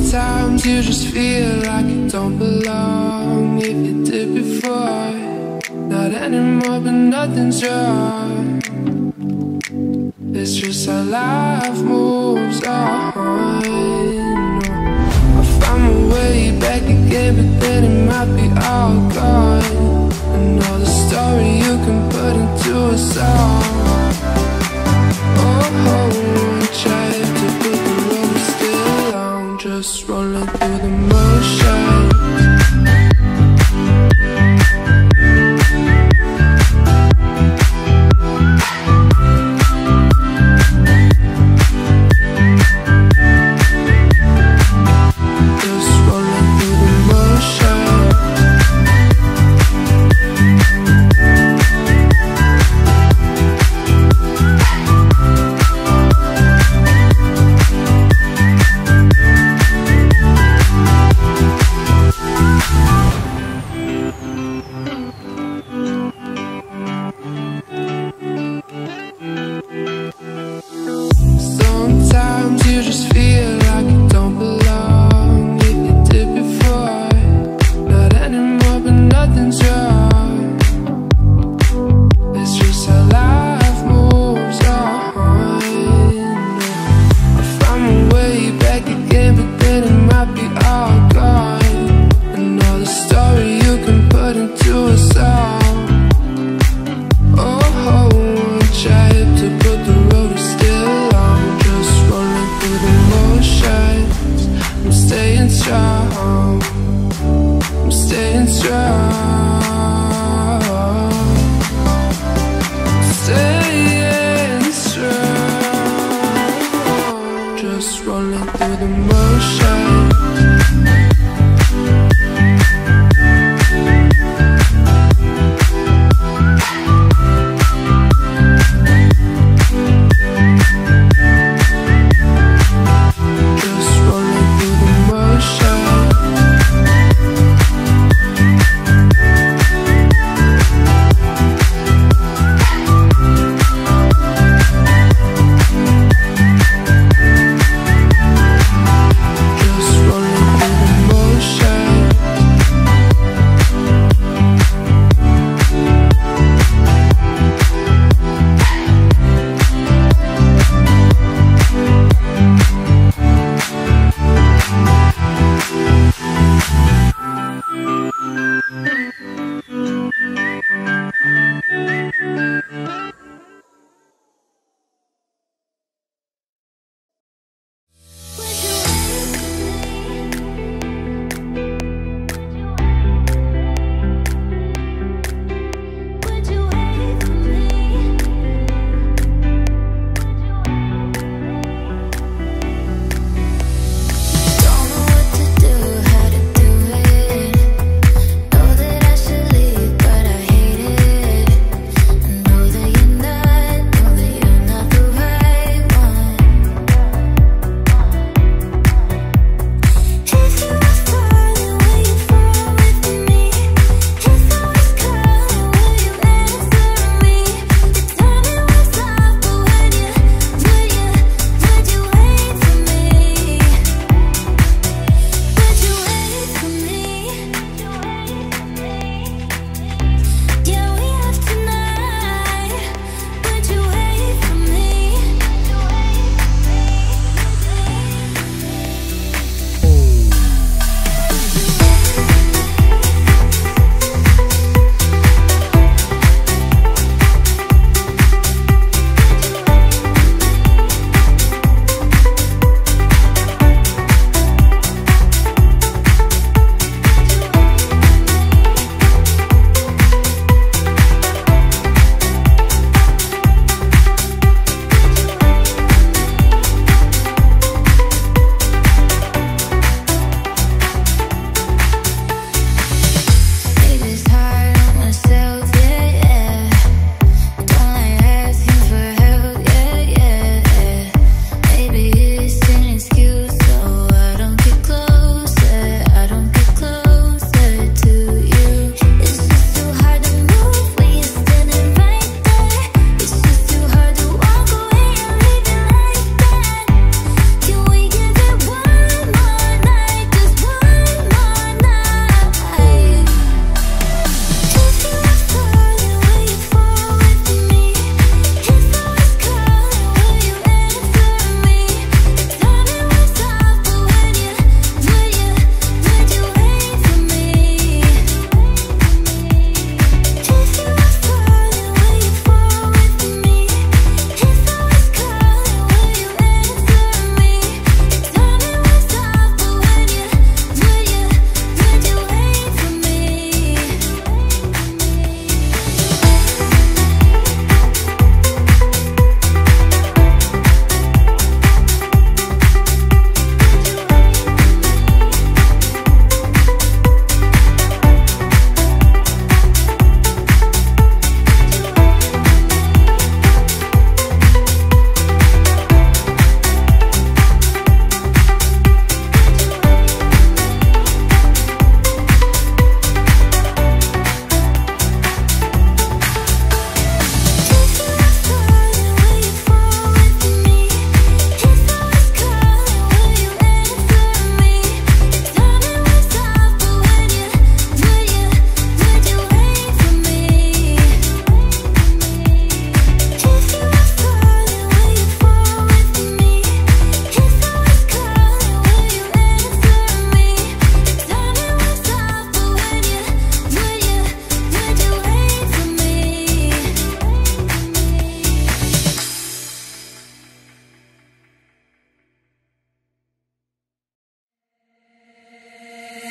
Sometimes you just feel like you don't belong. If you did before, not anymore, but nothing's wrong. It's just how life moves on. I'll find my way back again, but then it might be all gone. Another story you can put into a song. Oh, I tried to put the road still on, just rolling through the motion. I'm staying strong, staying strong, just rolling through the motion.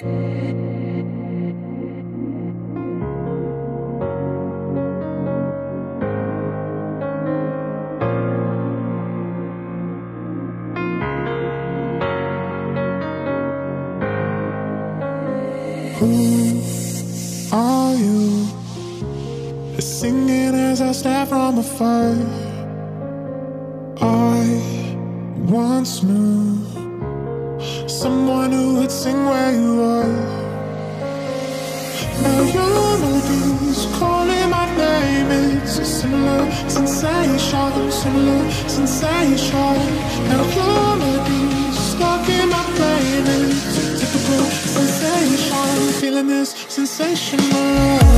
Who are you? Singing as I stare from afar. I once knew someone who would sing where you are. Now your melody's calling my name. It's a similar sensation, similar sensation. Now your melody's stuck in my brain. It's a typical sensation, feeling this sensational.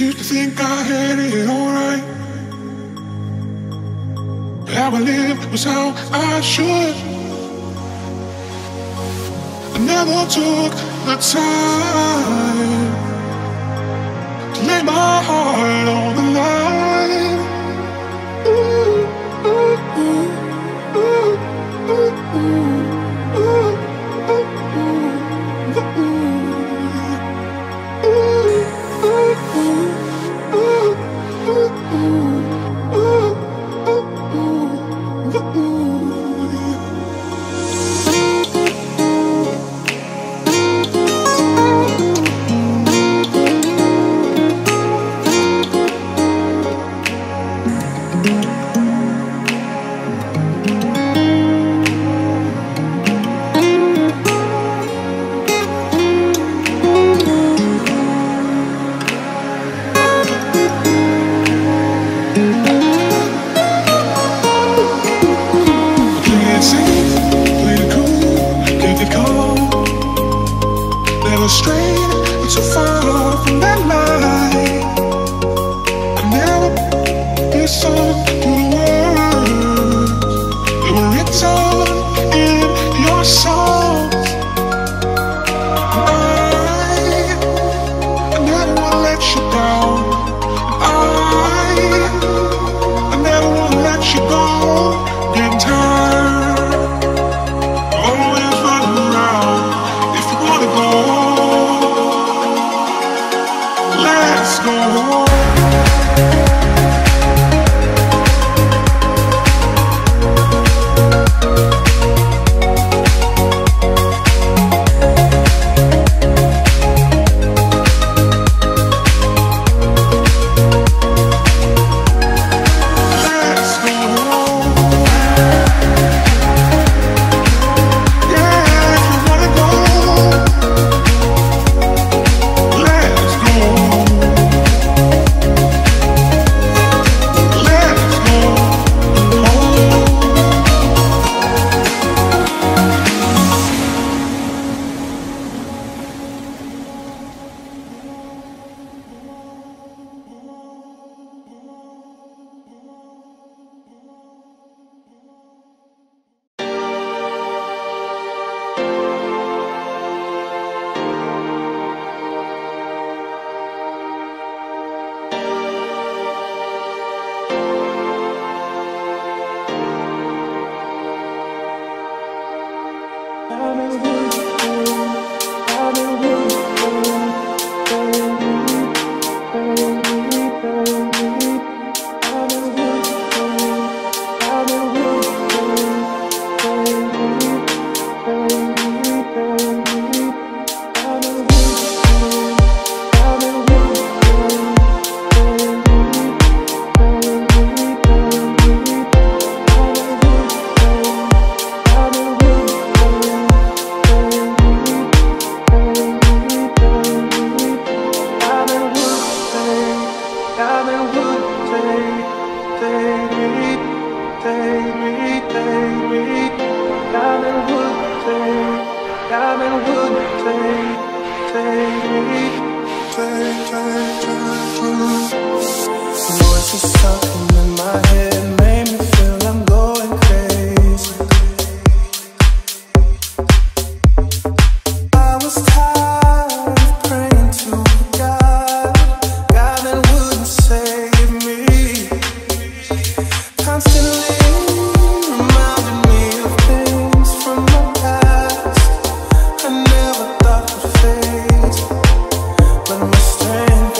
used to think I had it all right. How I lived was how I should. I never took the time to lay my heart on the line. Ooh, ooh, ooh, ooh, ooh, ooh, ooh, ooh, ooh, ooh. But my strength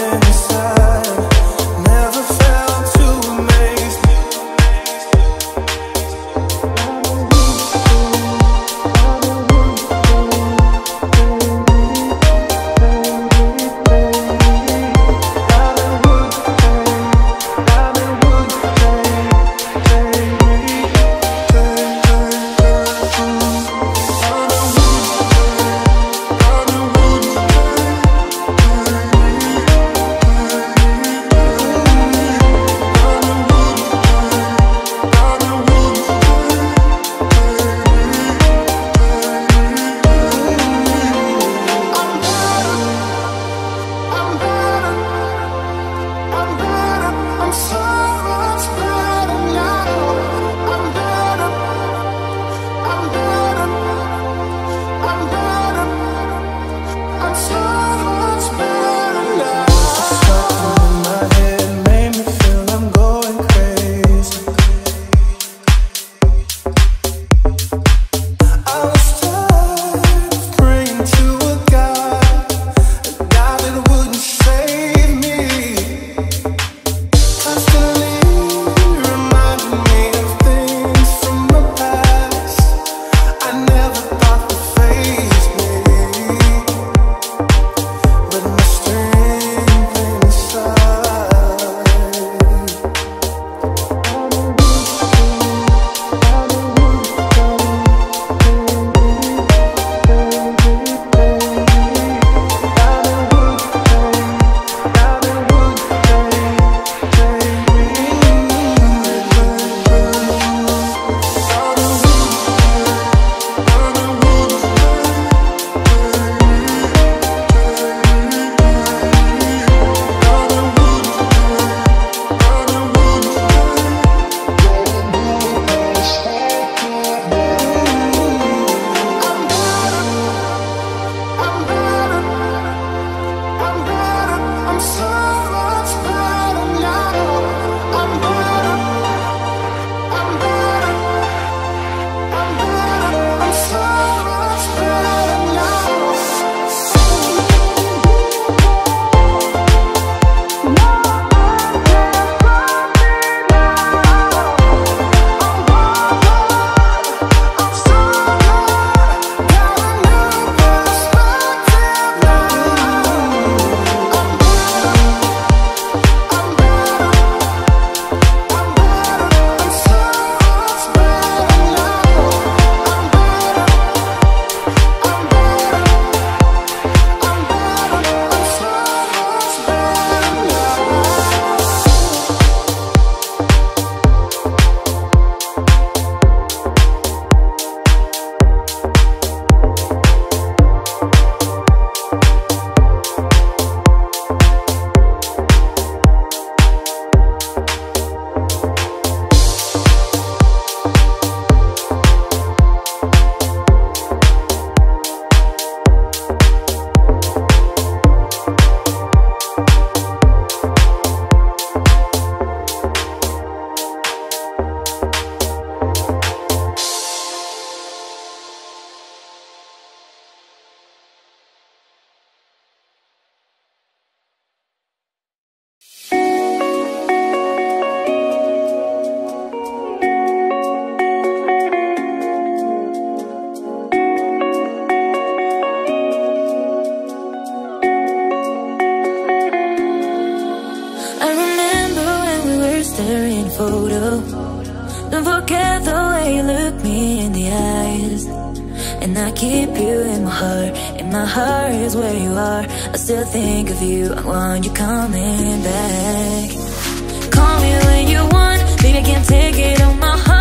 inside never fell to a man. and I keep you in my heart, and my heart is where you are. I still think of you, I want you coming back. Call me when you want, baby, I can't take it on my heart.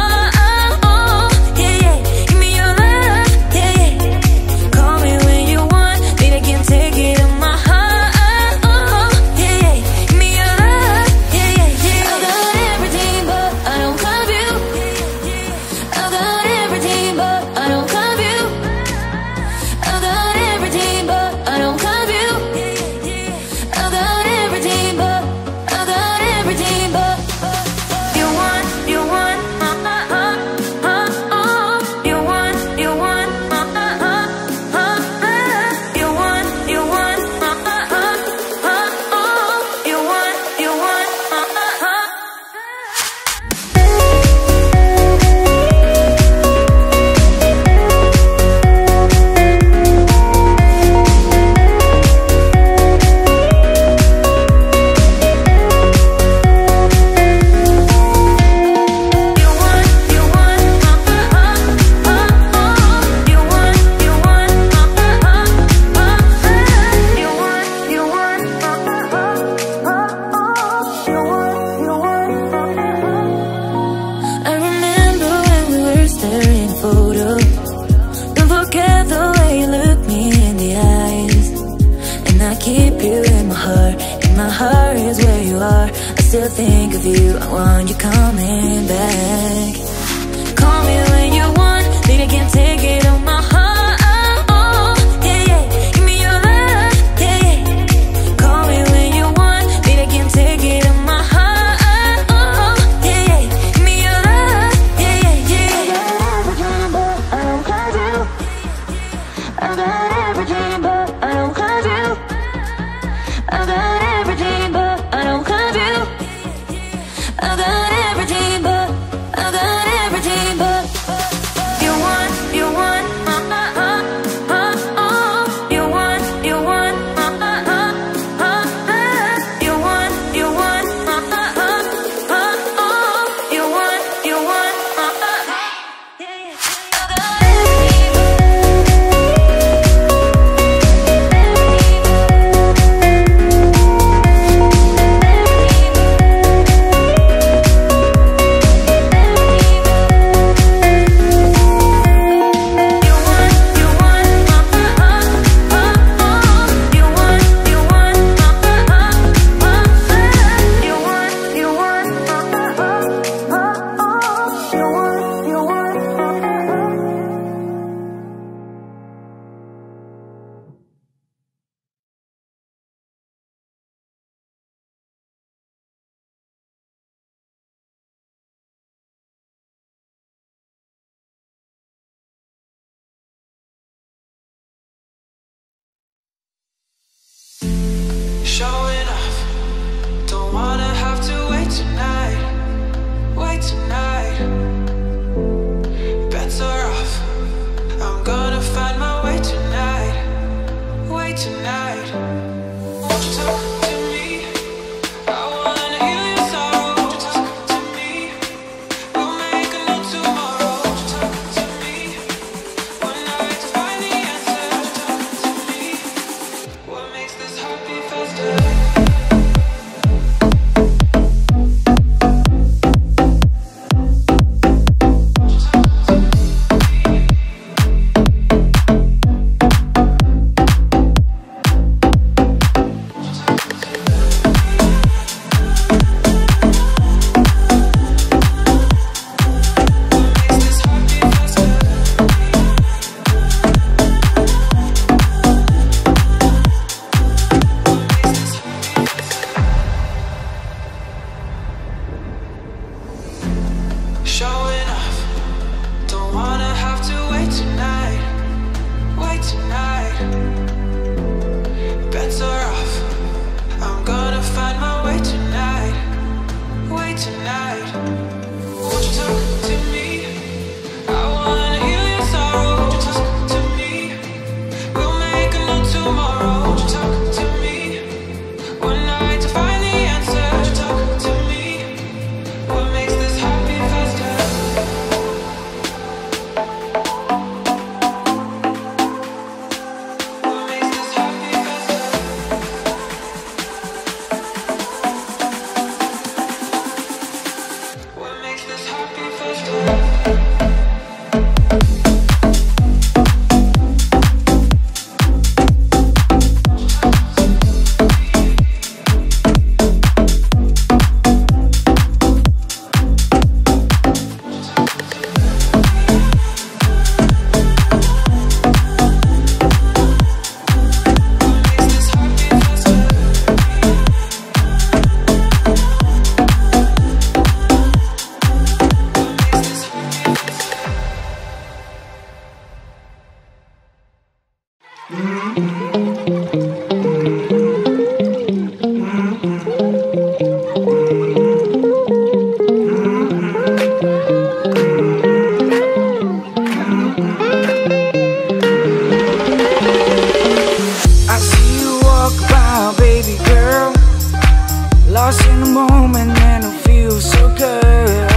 Lost in the moment and it feels so good.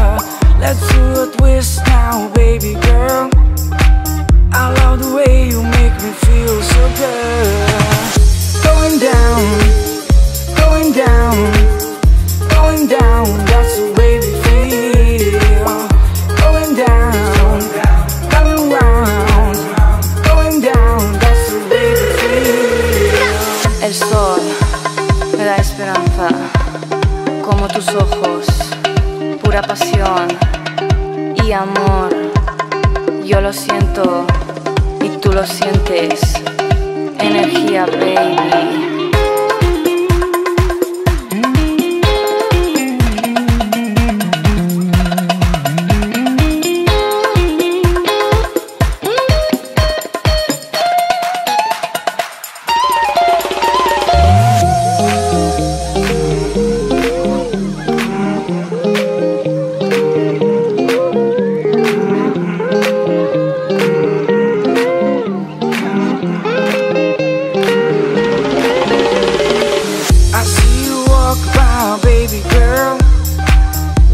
Let's do a twist now, baby girl. I love the way you make me feel so good. Going down, going down, going down, that's the way we feel. Going down, coming round, going down, that's the way we feel. El sol me da esperanza. Como tus ojos, pura pasión y amor. Yo lo siento y tú lo sientes. Energía, baby.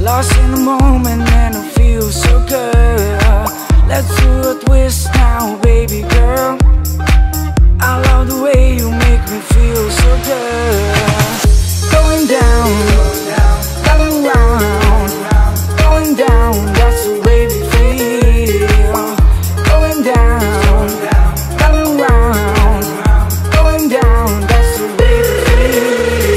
Lost in the moment and it feels so good. Let's do a twist now, baby girl. I love the way you make me feel so good. Going down, coming round, going down, that's the way we feel. Going down, coming round, going down, that's the way we feel.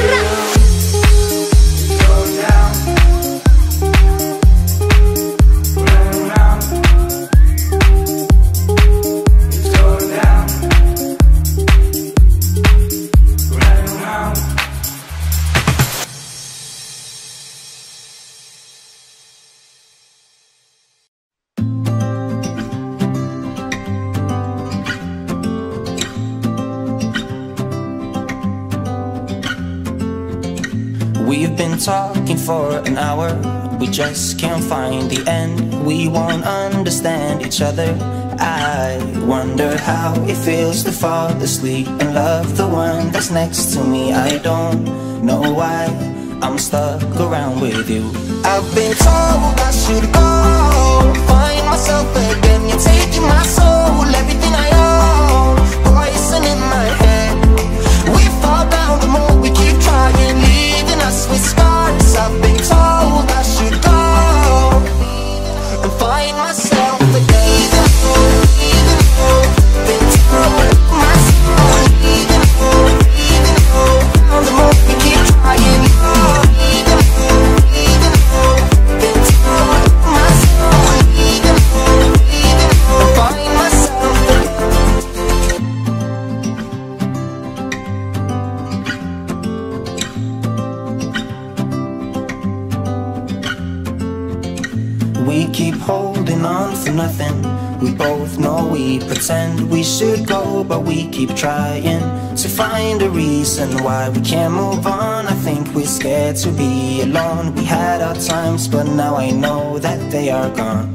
We've been talking for an hour. We just can't find the end. We won't understand each other. I wonder how it feels to fall asleep and love the one that's next to me. I don't know why I'm stuck around with you. I've been told I should go find myself again. You're taking my soul, everything I own, poison in my head. We fall down the more we keep trying, leaving us with scars. I've been told I should go and find myself again. We keep holding on for nothing. We both know we pretend we should go, but we keep trying to find a reason why we can't move on. I think we're scared to be alone. We had our times, but now I know that they are gone.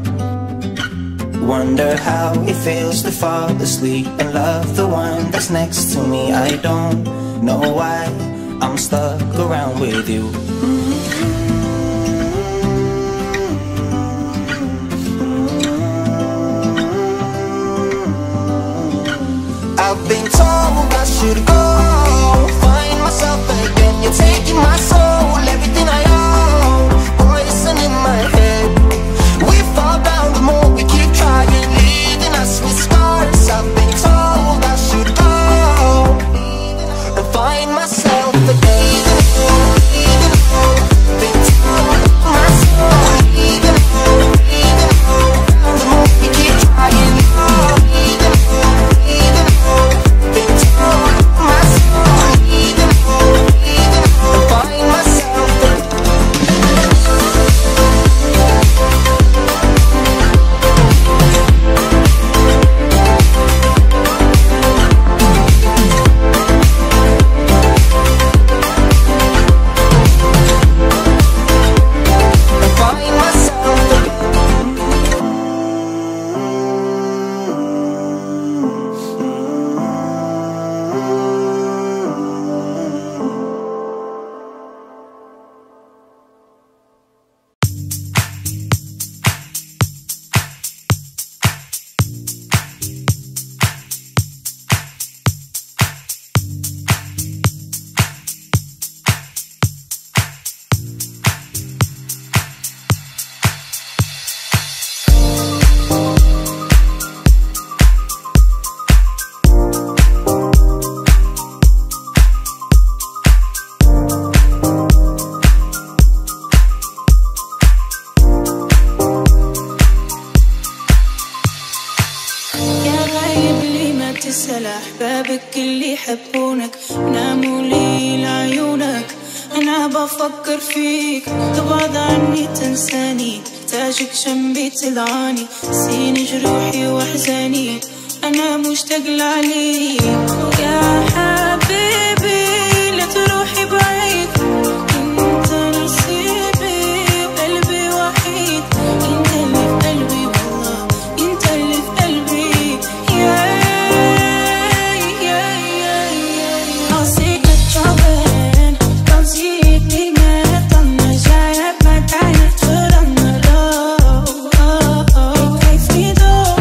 Wonder how it feels to fall asleep and love the one that's next to me. I don't know why I'm stuck around with you. I've been told I should go find myself again. You're taking my soul, everything I own, poison in my head. We fall down the more we keep trying, leaving us with scars. I've been told I should go and find myself again. Find myself. تسأل أحبابك اللي يحبونك وناموا ليل عيونك. أنا بفكر فيك تبعد عني تنساني، تاجك جنبي تدعاني سين جروحي وأحزاني. أنا مشتاق لعليك ويا حبيبي لا تروحي بعيد، أنت نصيبي قلبي وحيد، أنت اللي في قلبي والله أنت اللي في قلبي. يا يا يا يا أصيك الشعبان قصيك نجمة طنة جاية بمتاعي ترنى لو تخيفني دوب تخيفني دوب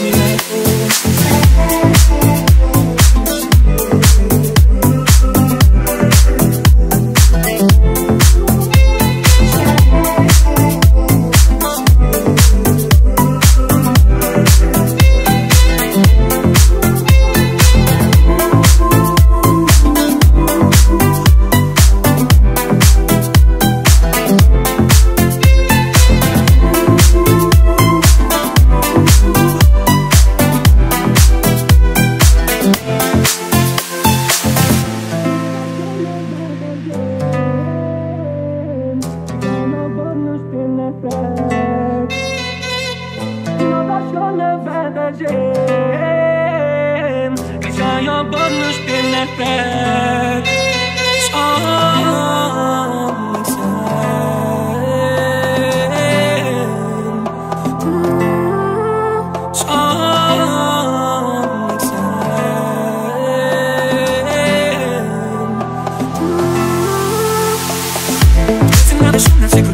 you yeah. never vereceğim. Dünyaya bulmuş bir nefret. Son sen. Son sen. Sen ne düşünürsün ki?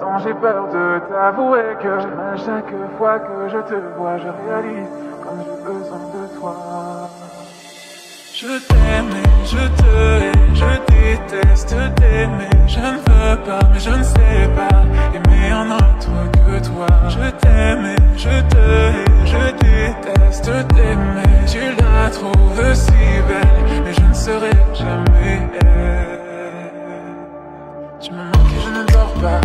Pourtant j'ai peur de t'avouer que à chaque fois que je te vois, je réalise comme j'ai besoin de toi. Je t'aime et je te hais, je déteste t'aimer. Je ne veux pas mais je ne sais pas aimer un autre que toi. Je t'aime et je te hais, je déteste t'aimer. Tu la trouves si belle mais je ne serai jamais elle. Tu me manques et je ne dors pas.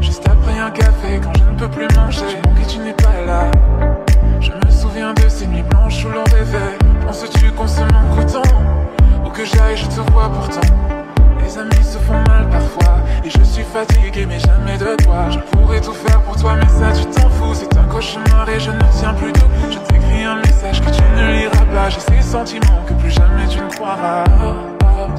Juste après un café quand je ne peux plus manger. Tu manques et tu n'es pas là. Je me souviens de ces nuits blanches où l'on rêvait. Penses-tu qu'on se manque autant? Où que j'aille je te vois pourtant. Les amis se font mal parfois. Et je suis fatigué mais jamais de toi. Je pourrais tout faire pour toi mais ça tu t'en fous. C'est un cauchemar et je ne tiens plus debout. Je t'écris un message que tu ne liras pas. J'ai ces sentiments que plus jamais tu ne croiras.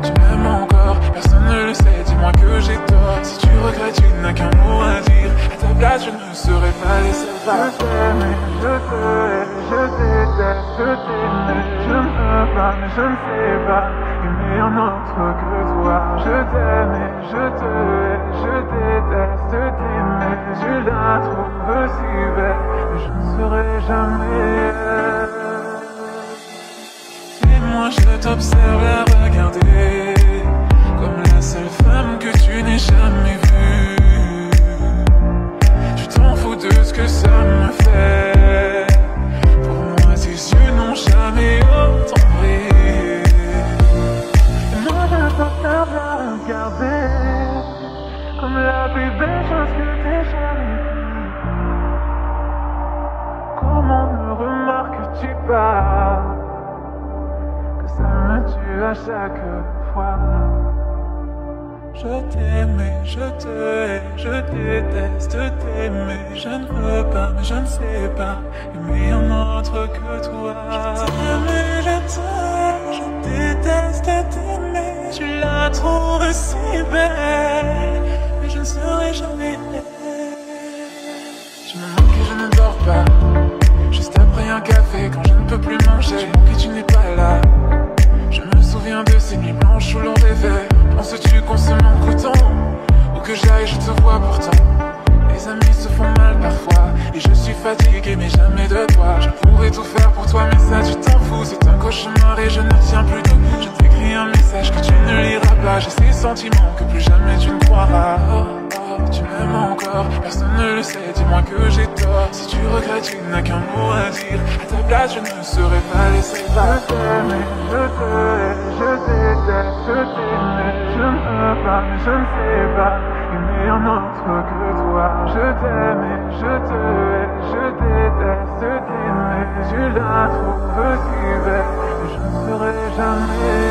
Tu m'aimes encore, personne ne le sait, dis-moi que j'ai tort. Si tu regrettes, tu n'as qu'un mot à dire. À ta place, je ne serai pas laissé faire. Je t'aime et je te hais, je déteste, je t'aime. Je ne veux pas, mais je ne sais pas aimer un autre que toi. Je t'aime et je te hais, je déteste, je t'aime. Tu la trouves si belle, mais je ne serai jamais. Moi je t'observe à regarder comme la seule femme que tu n'aies jamais vue. Tu t'en fous de ce que ça me fait. Pour moi tes yeux n'ont jamais autant brillé. Moi je t'observe à regarder comme la plus belle chose que t'aies jamais vue. Comment me remarques-tu pas? Ça me tue à chaque fois. Je t'aimais, je te hais, je déteste t'aimer. Je ne veux pas, mais je ne sais pas aimer un autre que toi. Je t'aimais, je te hais, je déteste t'aimer. Tu la trouves si belle, mais je ne serai jamais elle. Tu me manques et je ne dors pas. Juste après un café, quand je ne peux plus manger. Tu manques et tu n'es pas là. Je me souviens de ces nuits blanches où l'on rêvait. On se tue qu'on se manque autant. Où que j'aille je te vois pourtant. Les amis se font mal parfois. Et je suis fatigué mais jamais de toi. Je pourrais tout faire pour toi mais ça tu t'en fous. C'est un cauchemar et je ne tiens plus debout. Je t'écris un message que tu ne liras pas. J'ai ces sentiments que plus jamais tu ne croiras. Oh, oh, tu m'aimes encore, personne ne le sait, dis-moi que j'ai tort. Si tu regrettes tu n'as qu'un mot à dire. À ta place je ne serais pas laissé partir. Je t'aime, je t'aime, je déteste, je t'aime. Je ne peux pas, mais je ne sais pas aimer un autre que toi. Je t'aime et je te hais, je déteste t'aimer. Tu la trouves si belle, mais je ne serai jamais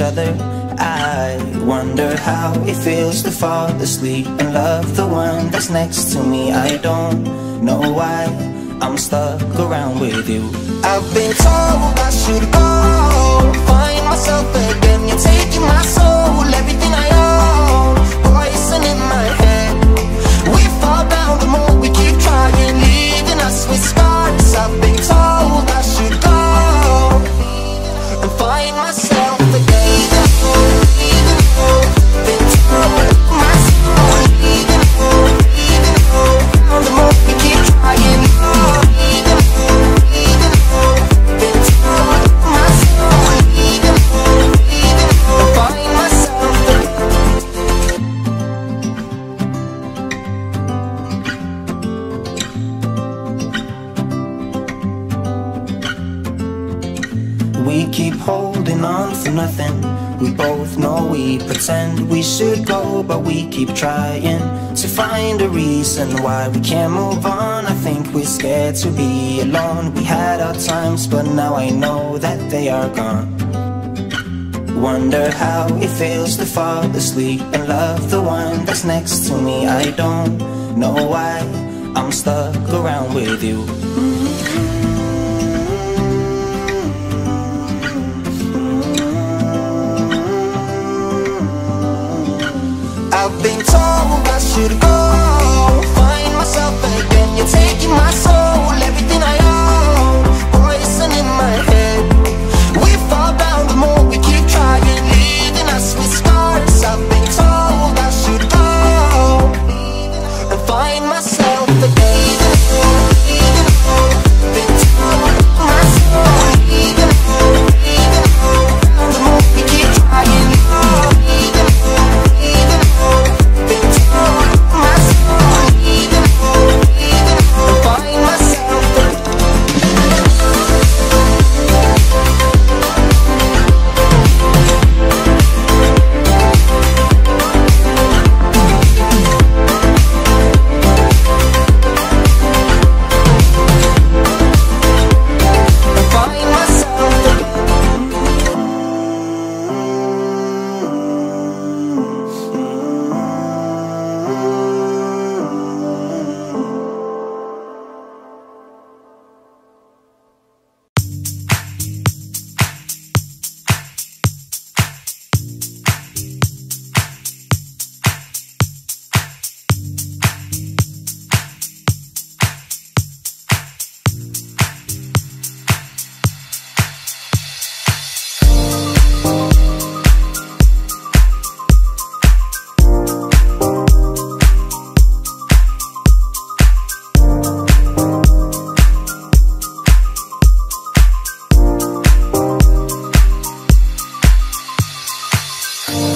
other. I wonder how it feels to fall asleep and love the one that's next to me. I don't know why I'm stuck around with you. I've been told I should go find myself again. You're taking my soul, everything I own, poison in my head. We fall down the more we keep trying, leaving us with scars. I've been told I should go and find myself again. keep holding on for nothing. We both know we pretend we should go, but we keep trying to find a reason why we can't move on. I think we're scared to be alone. We had our times, but now I know that they are gone. Wonder how it feels to fall asleep and love the one that's next to me. I don't know why I'm stuck around with you. I've been told I should go find myself again. You're taking my soul, everything I own, poison in my head. We fall down the more we keep trying, leaving us with scars. I've been told I should go and find myself again. Been told my soul, even the more we keep trying.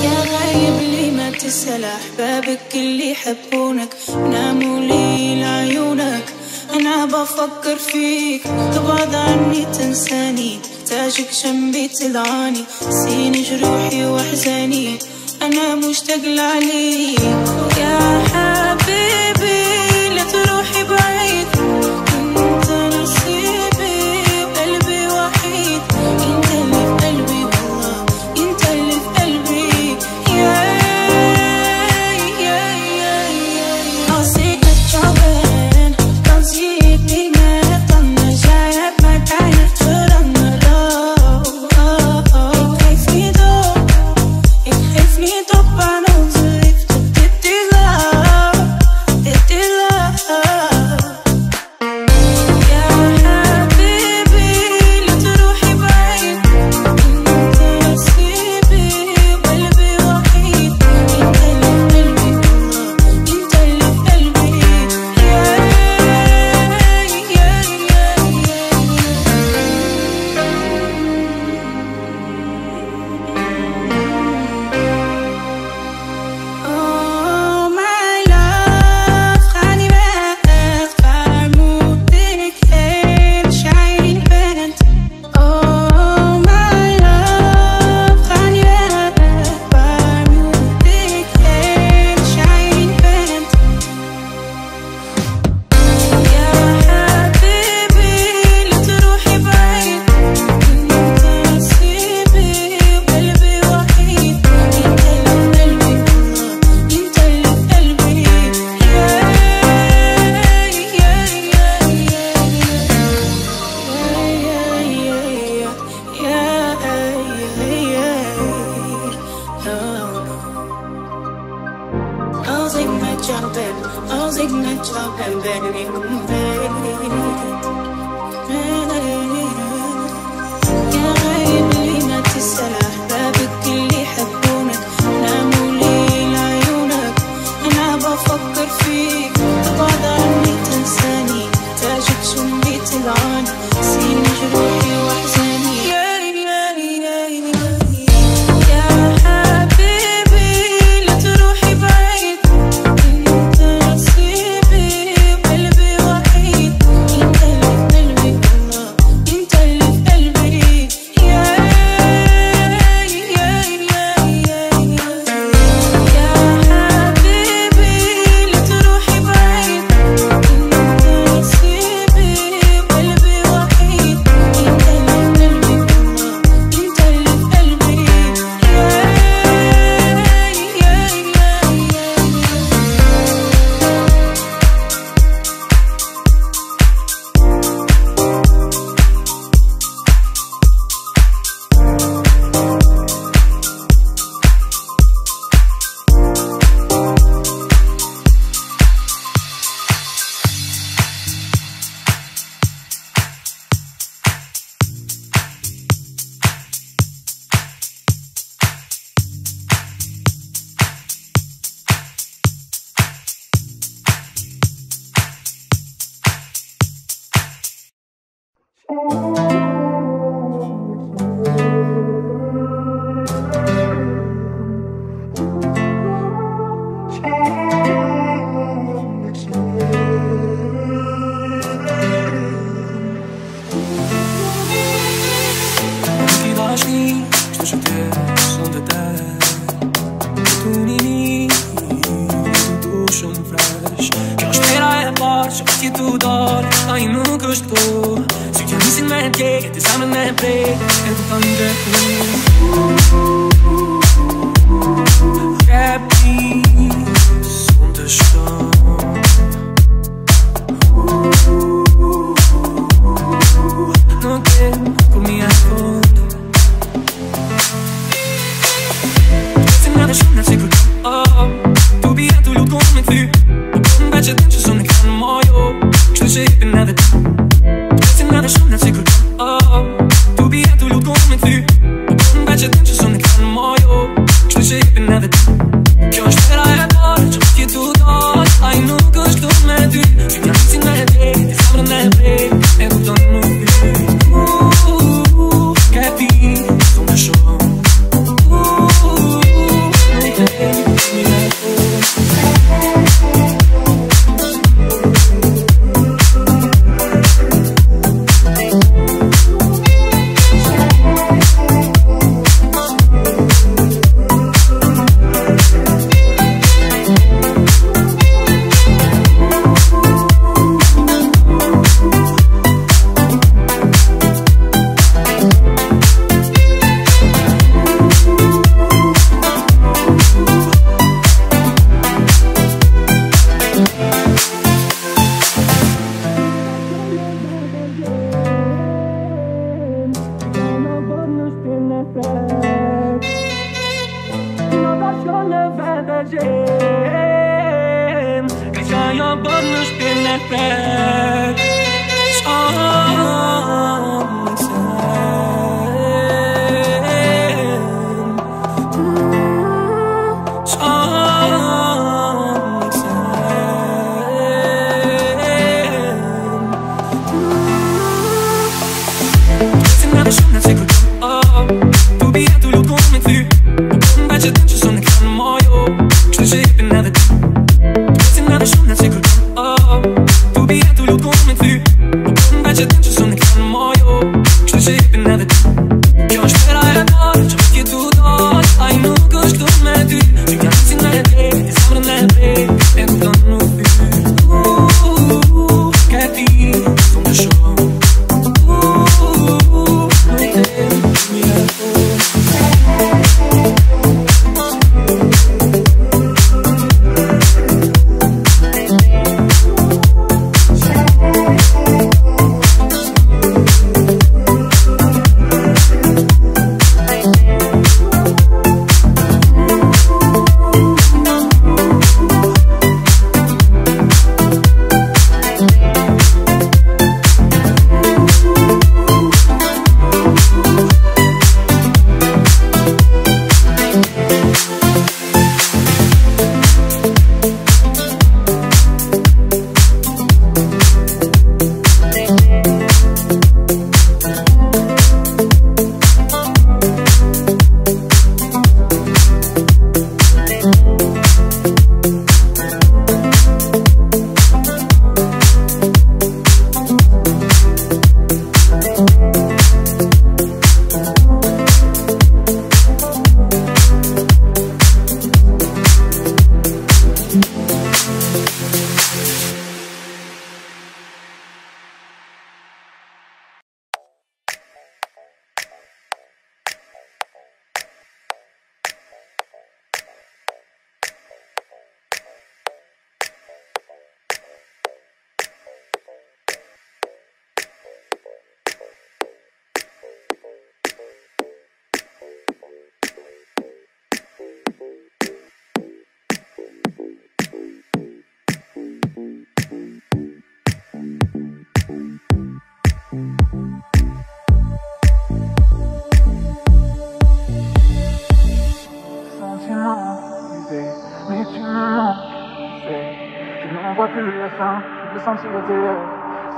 Yeah.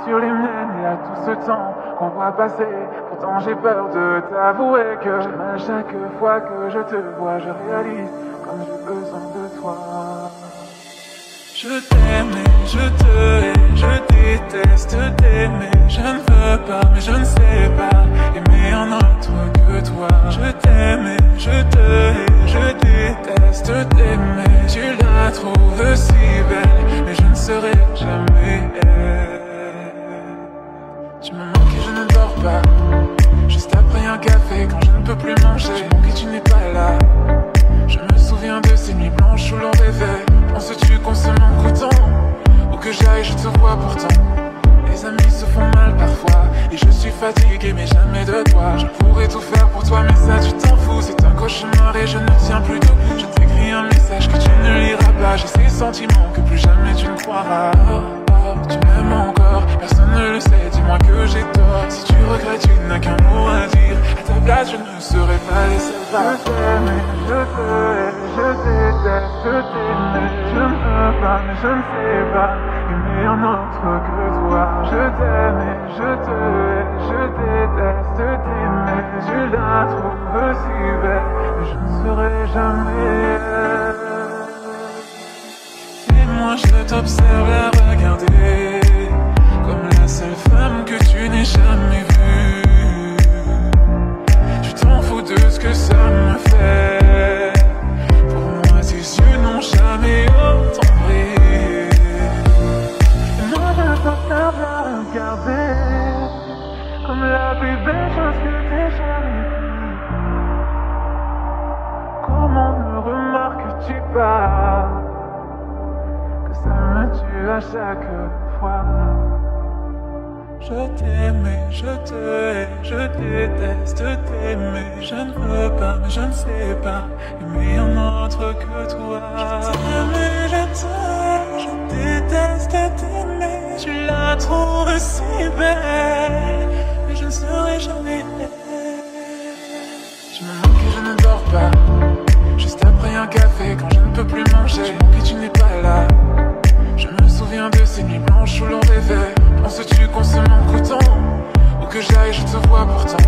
Sans sur les miennes et à tout ce temps qu'on voit passer. Pourtant j'ai peur de t'avouer que à chaque fois que je te vois, je réalise comme j'ai besoin de toi. Je t'aime et je te hais, je déteste t'aimer. Je ne veux pas mais je ne sais pas aimer un autre que toi. Je t'aime et je te hais, je déteste t'aimer. Tu la trouves si belle mais je ne serai jamais elle. Tu me manques et je ne dors pas, juste après un café quand je ne peux plus manger. Tu manques et tu n'es pas là, je me souviens de ces nuits blanches où l'on rêvait. Penses-tu qu'on se manque autant, où que j'aille je te vois pourtant. Les amis se font mal parfois, et je suis fatigué mais jamais de toi. Je pourrais tout faire pour toi mais ça tu t'en fous, c'est un cauchemar et je ne tiens plus debout. Je t'écris un message que tu ne liras pas, j'ai ces sentiments que plus jamais tu ne croiras. Tu m'aimes encore, personne ne le sait, dis-moi que j'ai tort. Si tu regrettes, tu n'as qu'un mot à dire. À ta place, je ne serai pas laissé partir. Je t'aime et je te hais, je déteste t'aimer. Je ne veux pas, mais je ne sais pas aimer un autre que toi. Je t'aime et je te hais, je déteste t'aimer. Tu la trouves si belle, mais je ne serai jamais elle. Moi je t'observe à regarder comme la seule femme que tu n'aies jamais vue. Tu t'en fous de ce que ça me fait. Pour moi tes yeux n'ont jamais autant brillé. Et moi je t'observe à regarder comme la plus belle chose que t'aies jamais vue. Comment me remarques-tu pas? Ça me tue à chaque fois. Je t'aime et je te hais, je déteste t'aimer. Je ne veux pas mais je ne sais pas aimer un autre que toi. Je t'aime et je te hais, je déteste t'aimer. Tu la trouves si belle, mais je ne serai jamais elle. Je me manque et je ne dors pas, juste après un café quand je ne peux plus manger. Je manque et tu n'es pas là, je me souviens de ces nuits blanches où l'on rêvait. Penses-tu qu'on se manque autant, où que j'aille je te vois pourtant.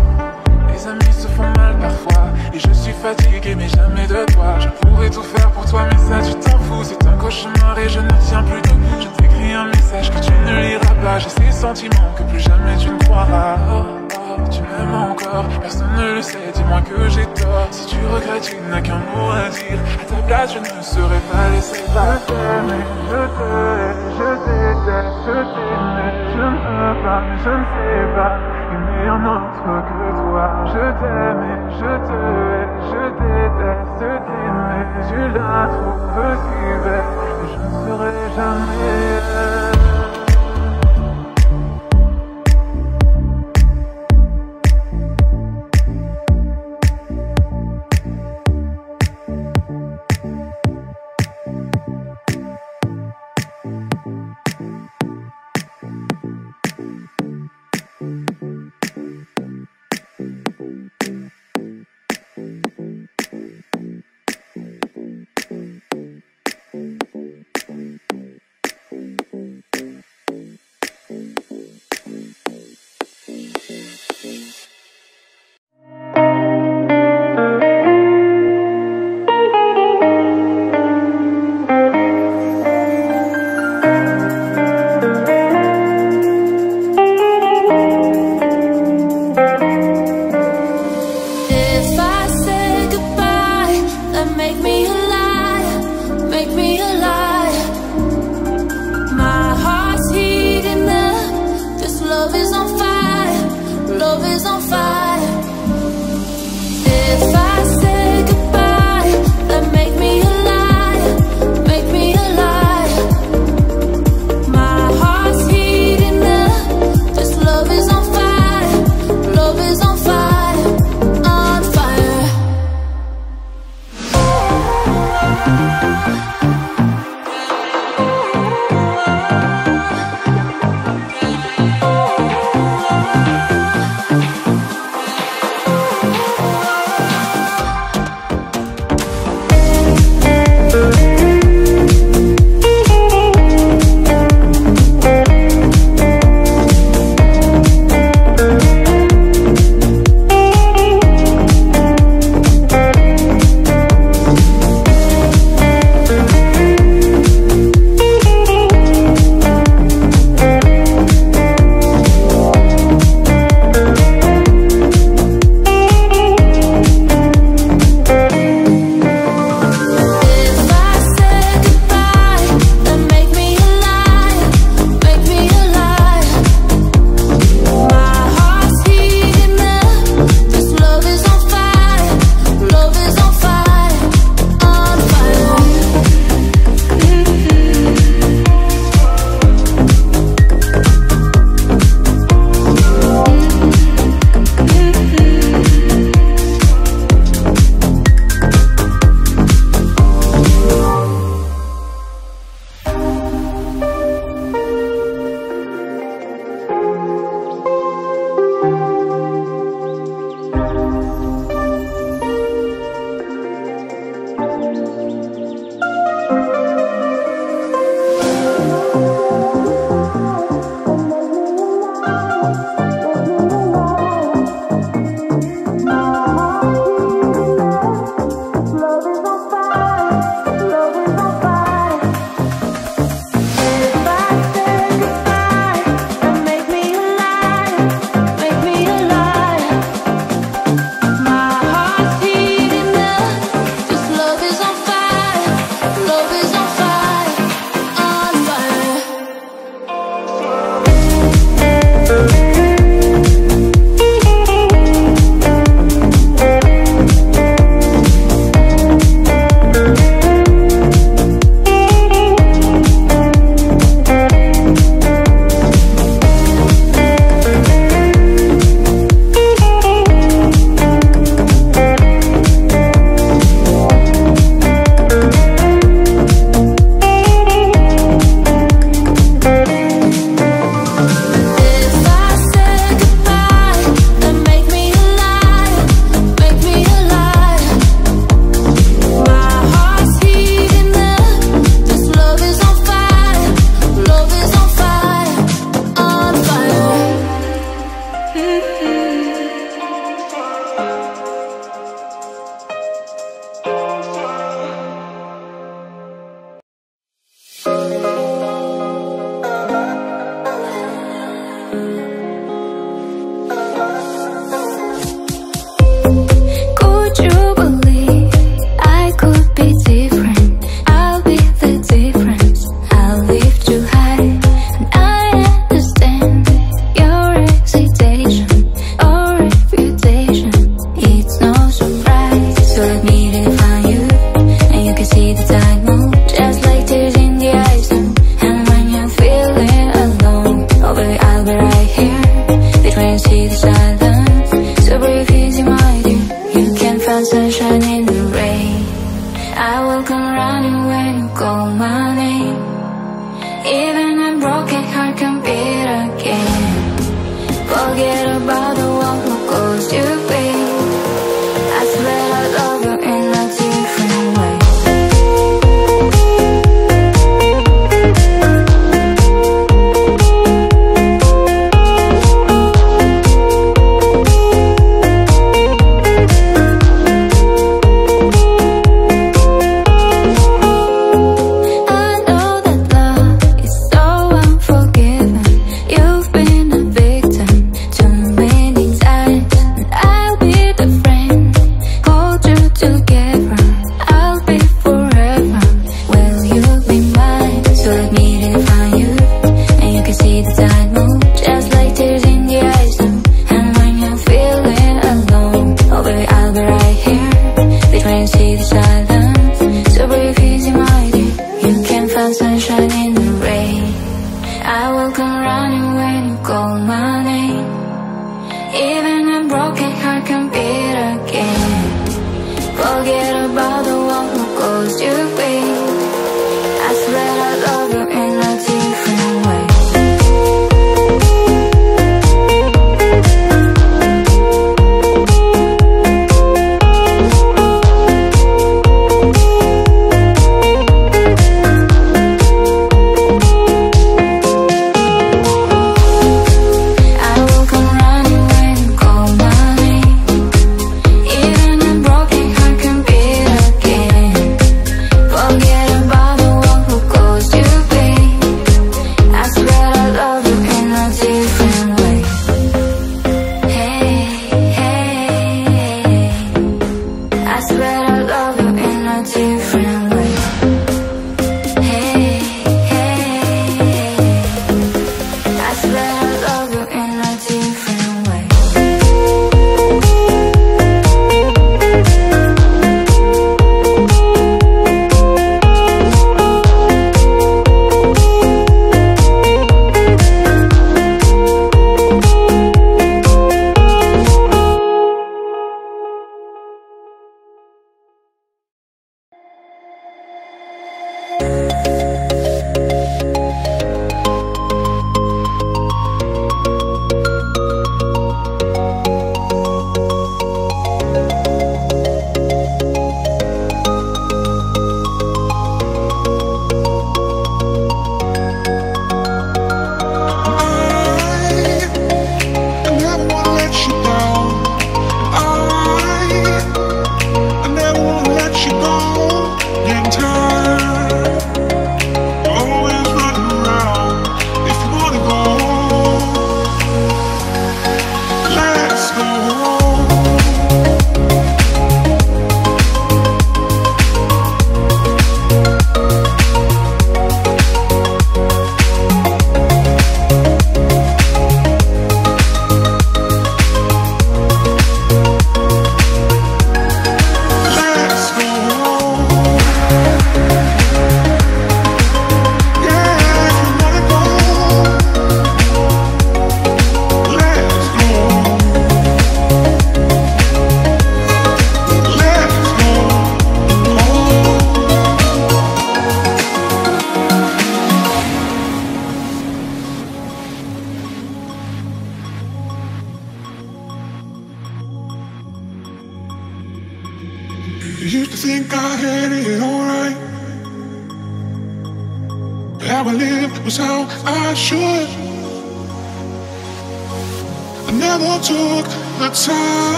Les amis se font mal parfois, et je suis fatigué mais jamais de toi. Je pourrais tout faire pour toi mais ça tu t'en fous, c'est un cauchemar et je ne tiens plus debout. Je t'écris un message que tu ne liras pas, j'ai ces sentiments que plus jamais tu ne croiras. Oh, oh, tu m'aimes encore, personne ne le sait, dis-moi que j'ai tort. Si tu regrettes tu n'as qu'un mot à dire, à ta place je ne serai pas laissé partir. Je t'aime et je te hais, je déteste t'aimer. Je ne veux pas mais je ne sais pas aimer un autre que toi. Je t'aime et je te hais, je déteste t'aimer. Tu la trouves si belle, je ne serai jamais elle. Thank you.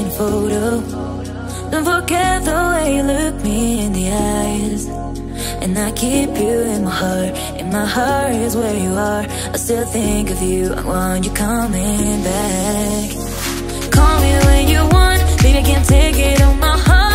in a photo. Don't forget the way you look me in the eyes. And I keep you in my heart. In my heart is where you are. I still think of you. I want you coming back. Call me when you want. Baby, I can't take it on my heart.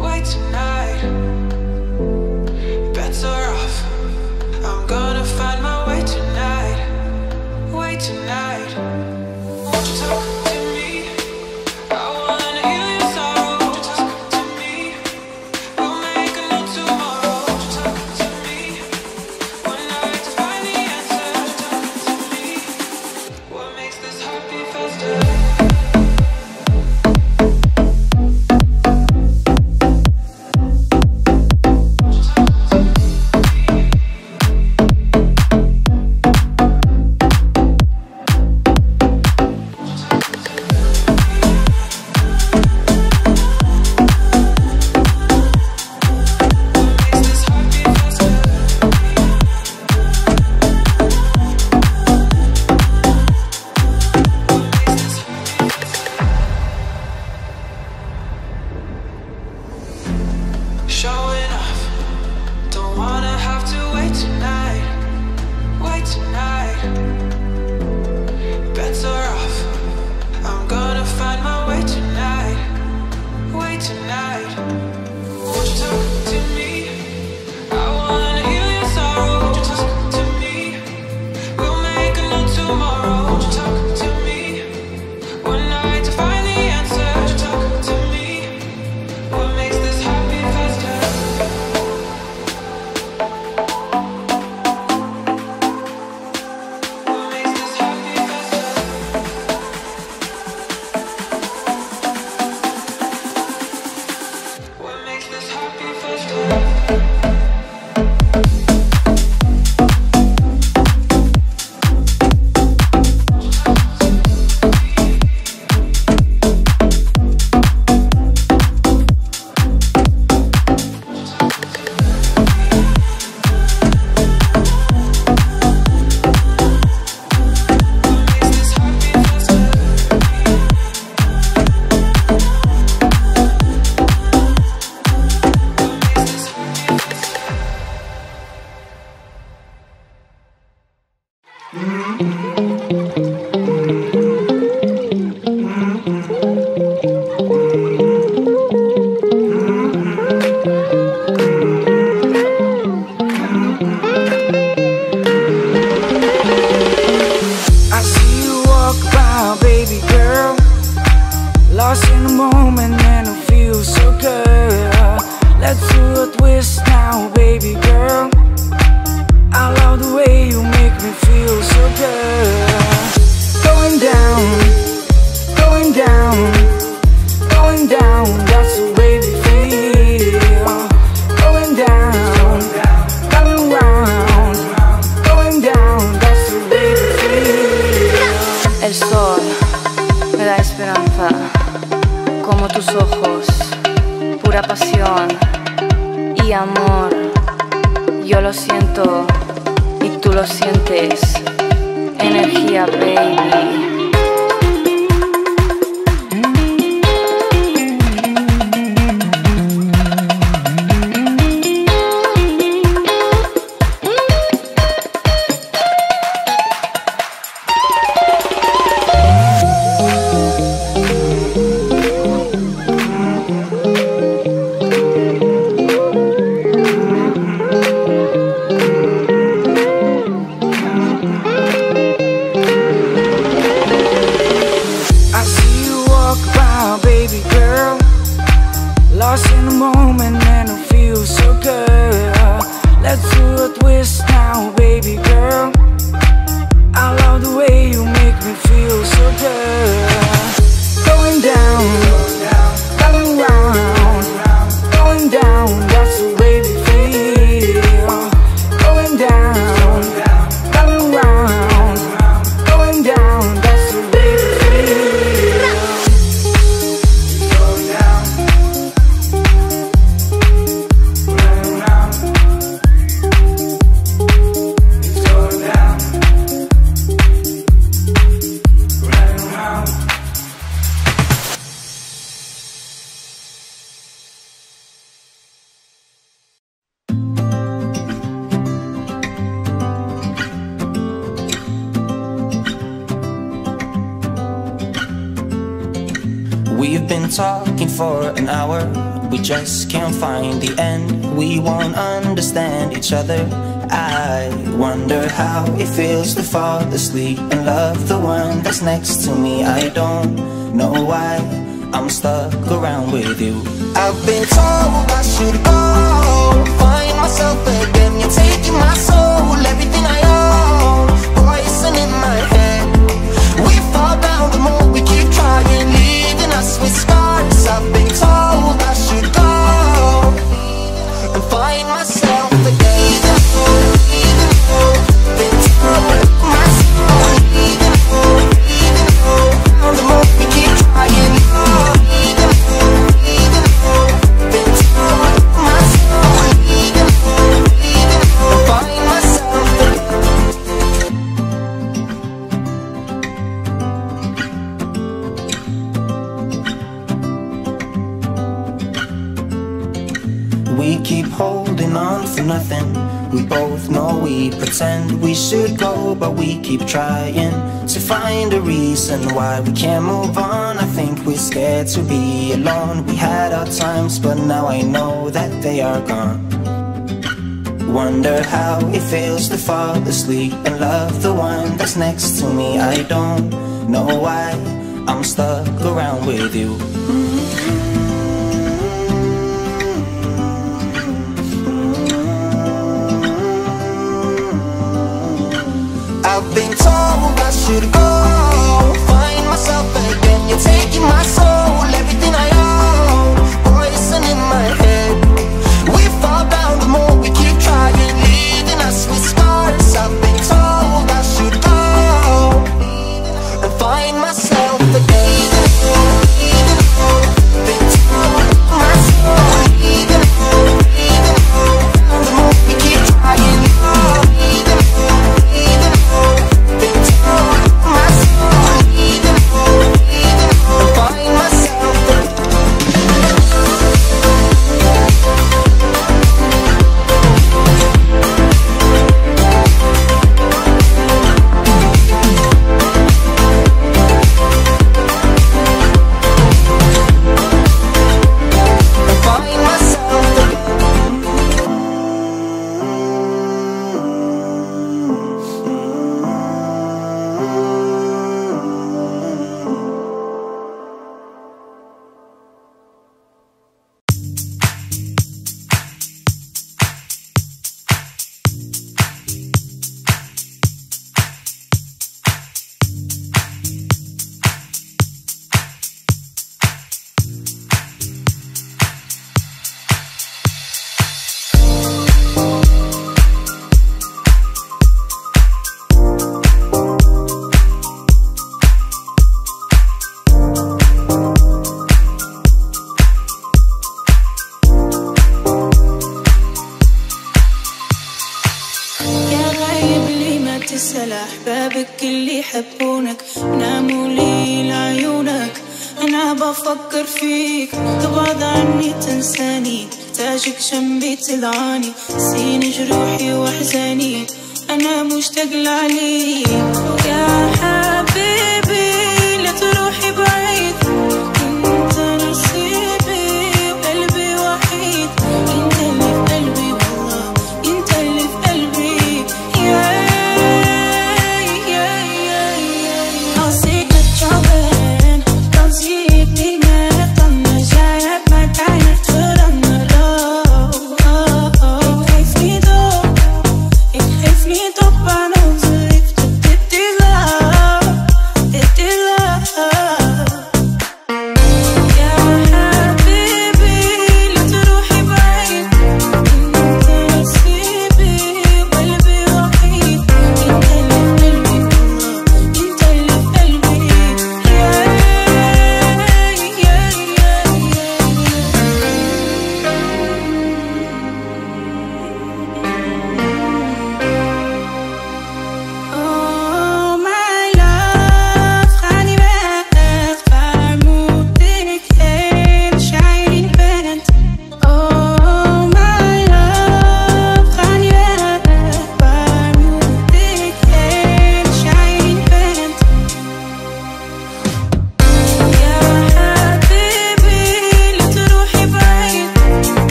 What tanta pasión y amor. Yo lo siento y tú lo sientes. Energía, baby. Lost in the moment and I feel so good. Let's do a twist now, baby girl. I love the way you make me feel so good. Going down, going round, going down, that's the way we feel. Going down, going round, going down, that's the way we feel. We've been talking for an hour, we just can't find the end. We won't understand each other. I wonder how it feels to fall asleep and love the one that's next to me. I don't know why I'm stuck around with you. I've been told I should go find myself again. You're taking my soul, everything I own, poison in my head. We fall down the more we keep trying, leaving us with scars. I've been told I should go and find myself again. We keep holding on for nothing. We both know we pretend we should go, but we keep trying to find a reason why we can't move on. I think we're scared to be alone. We had our times, but now I know that they are gone. Wonder how it feels to fall asleep and love the one that's next to me. I don't know why I'm stuck around with you. I've been told I should go find myself again. You're taking my soul, everything I own, poison in my head. We fall down the more we keep trying, leaving us with scars. I've been told I should go and find myself again. أحبابك اللي يحبونك وناموا ليل عيونك. أنا بفكر فيك تبعد عني تنساني، تاجك جنبي تلعاني، نسيني جروحي وأحزاني، أنا مشتاق لعليك. يا حبيبي لا تروحي بعيد، أنت نصيبي وقلبي وحيد، أنت اللي في قلبي والله أنت اللي في قلبي. يا يا يا يا أصيك الجبان تنزيدني ماتن جايب ما تعرف ترن لو خيفني دوب خيفني دوب أنا وزيك تدي لا تدي لا.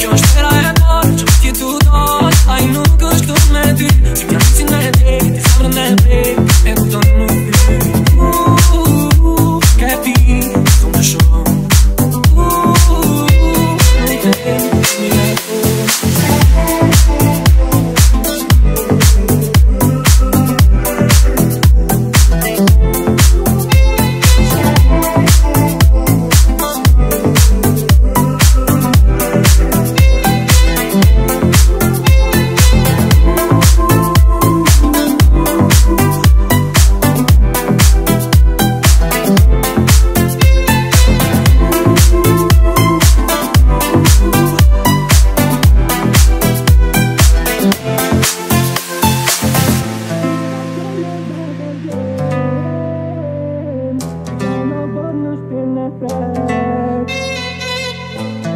You're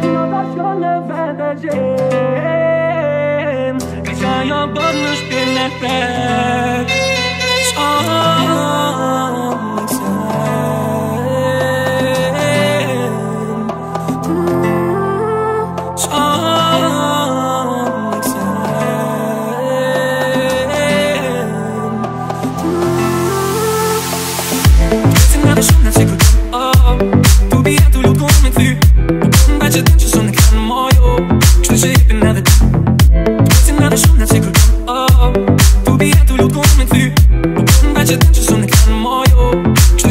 Innovationer vereceğim, dünyaya barış bir nefes. Sen sen sen sen sen sen sen. Что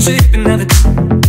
же ты надо?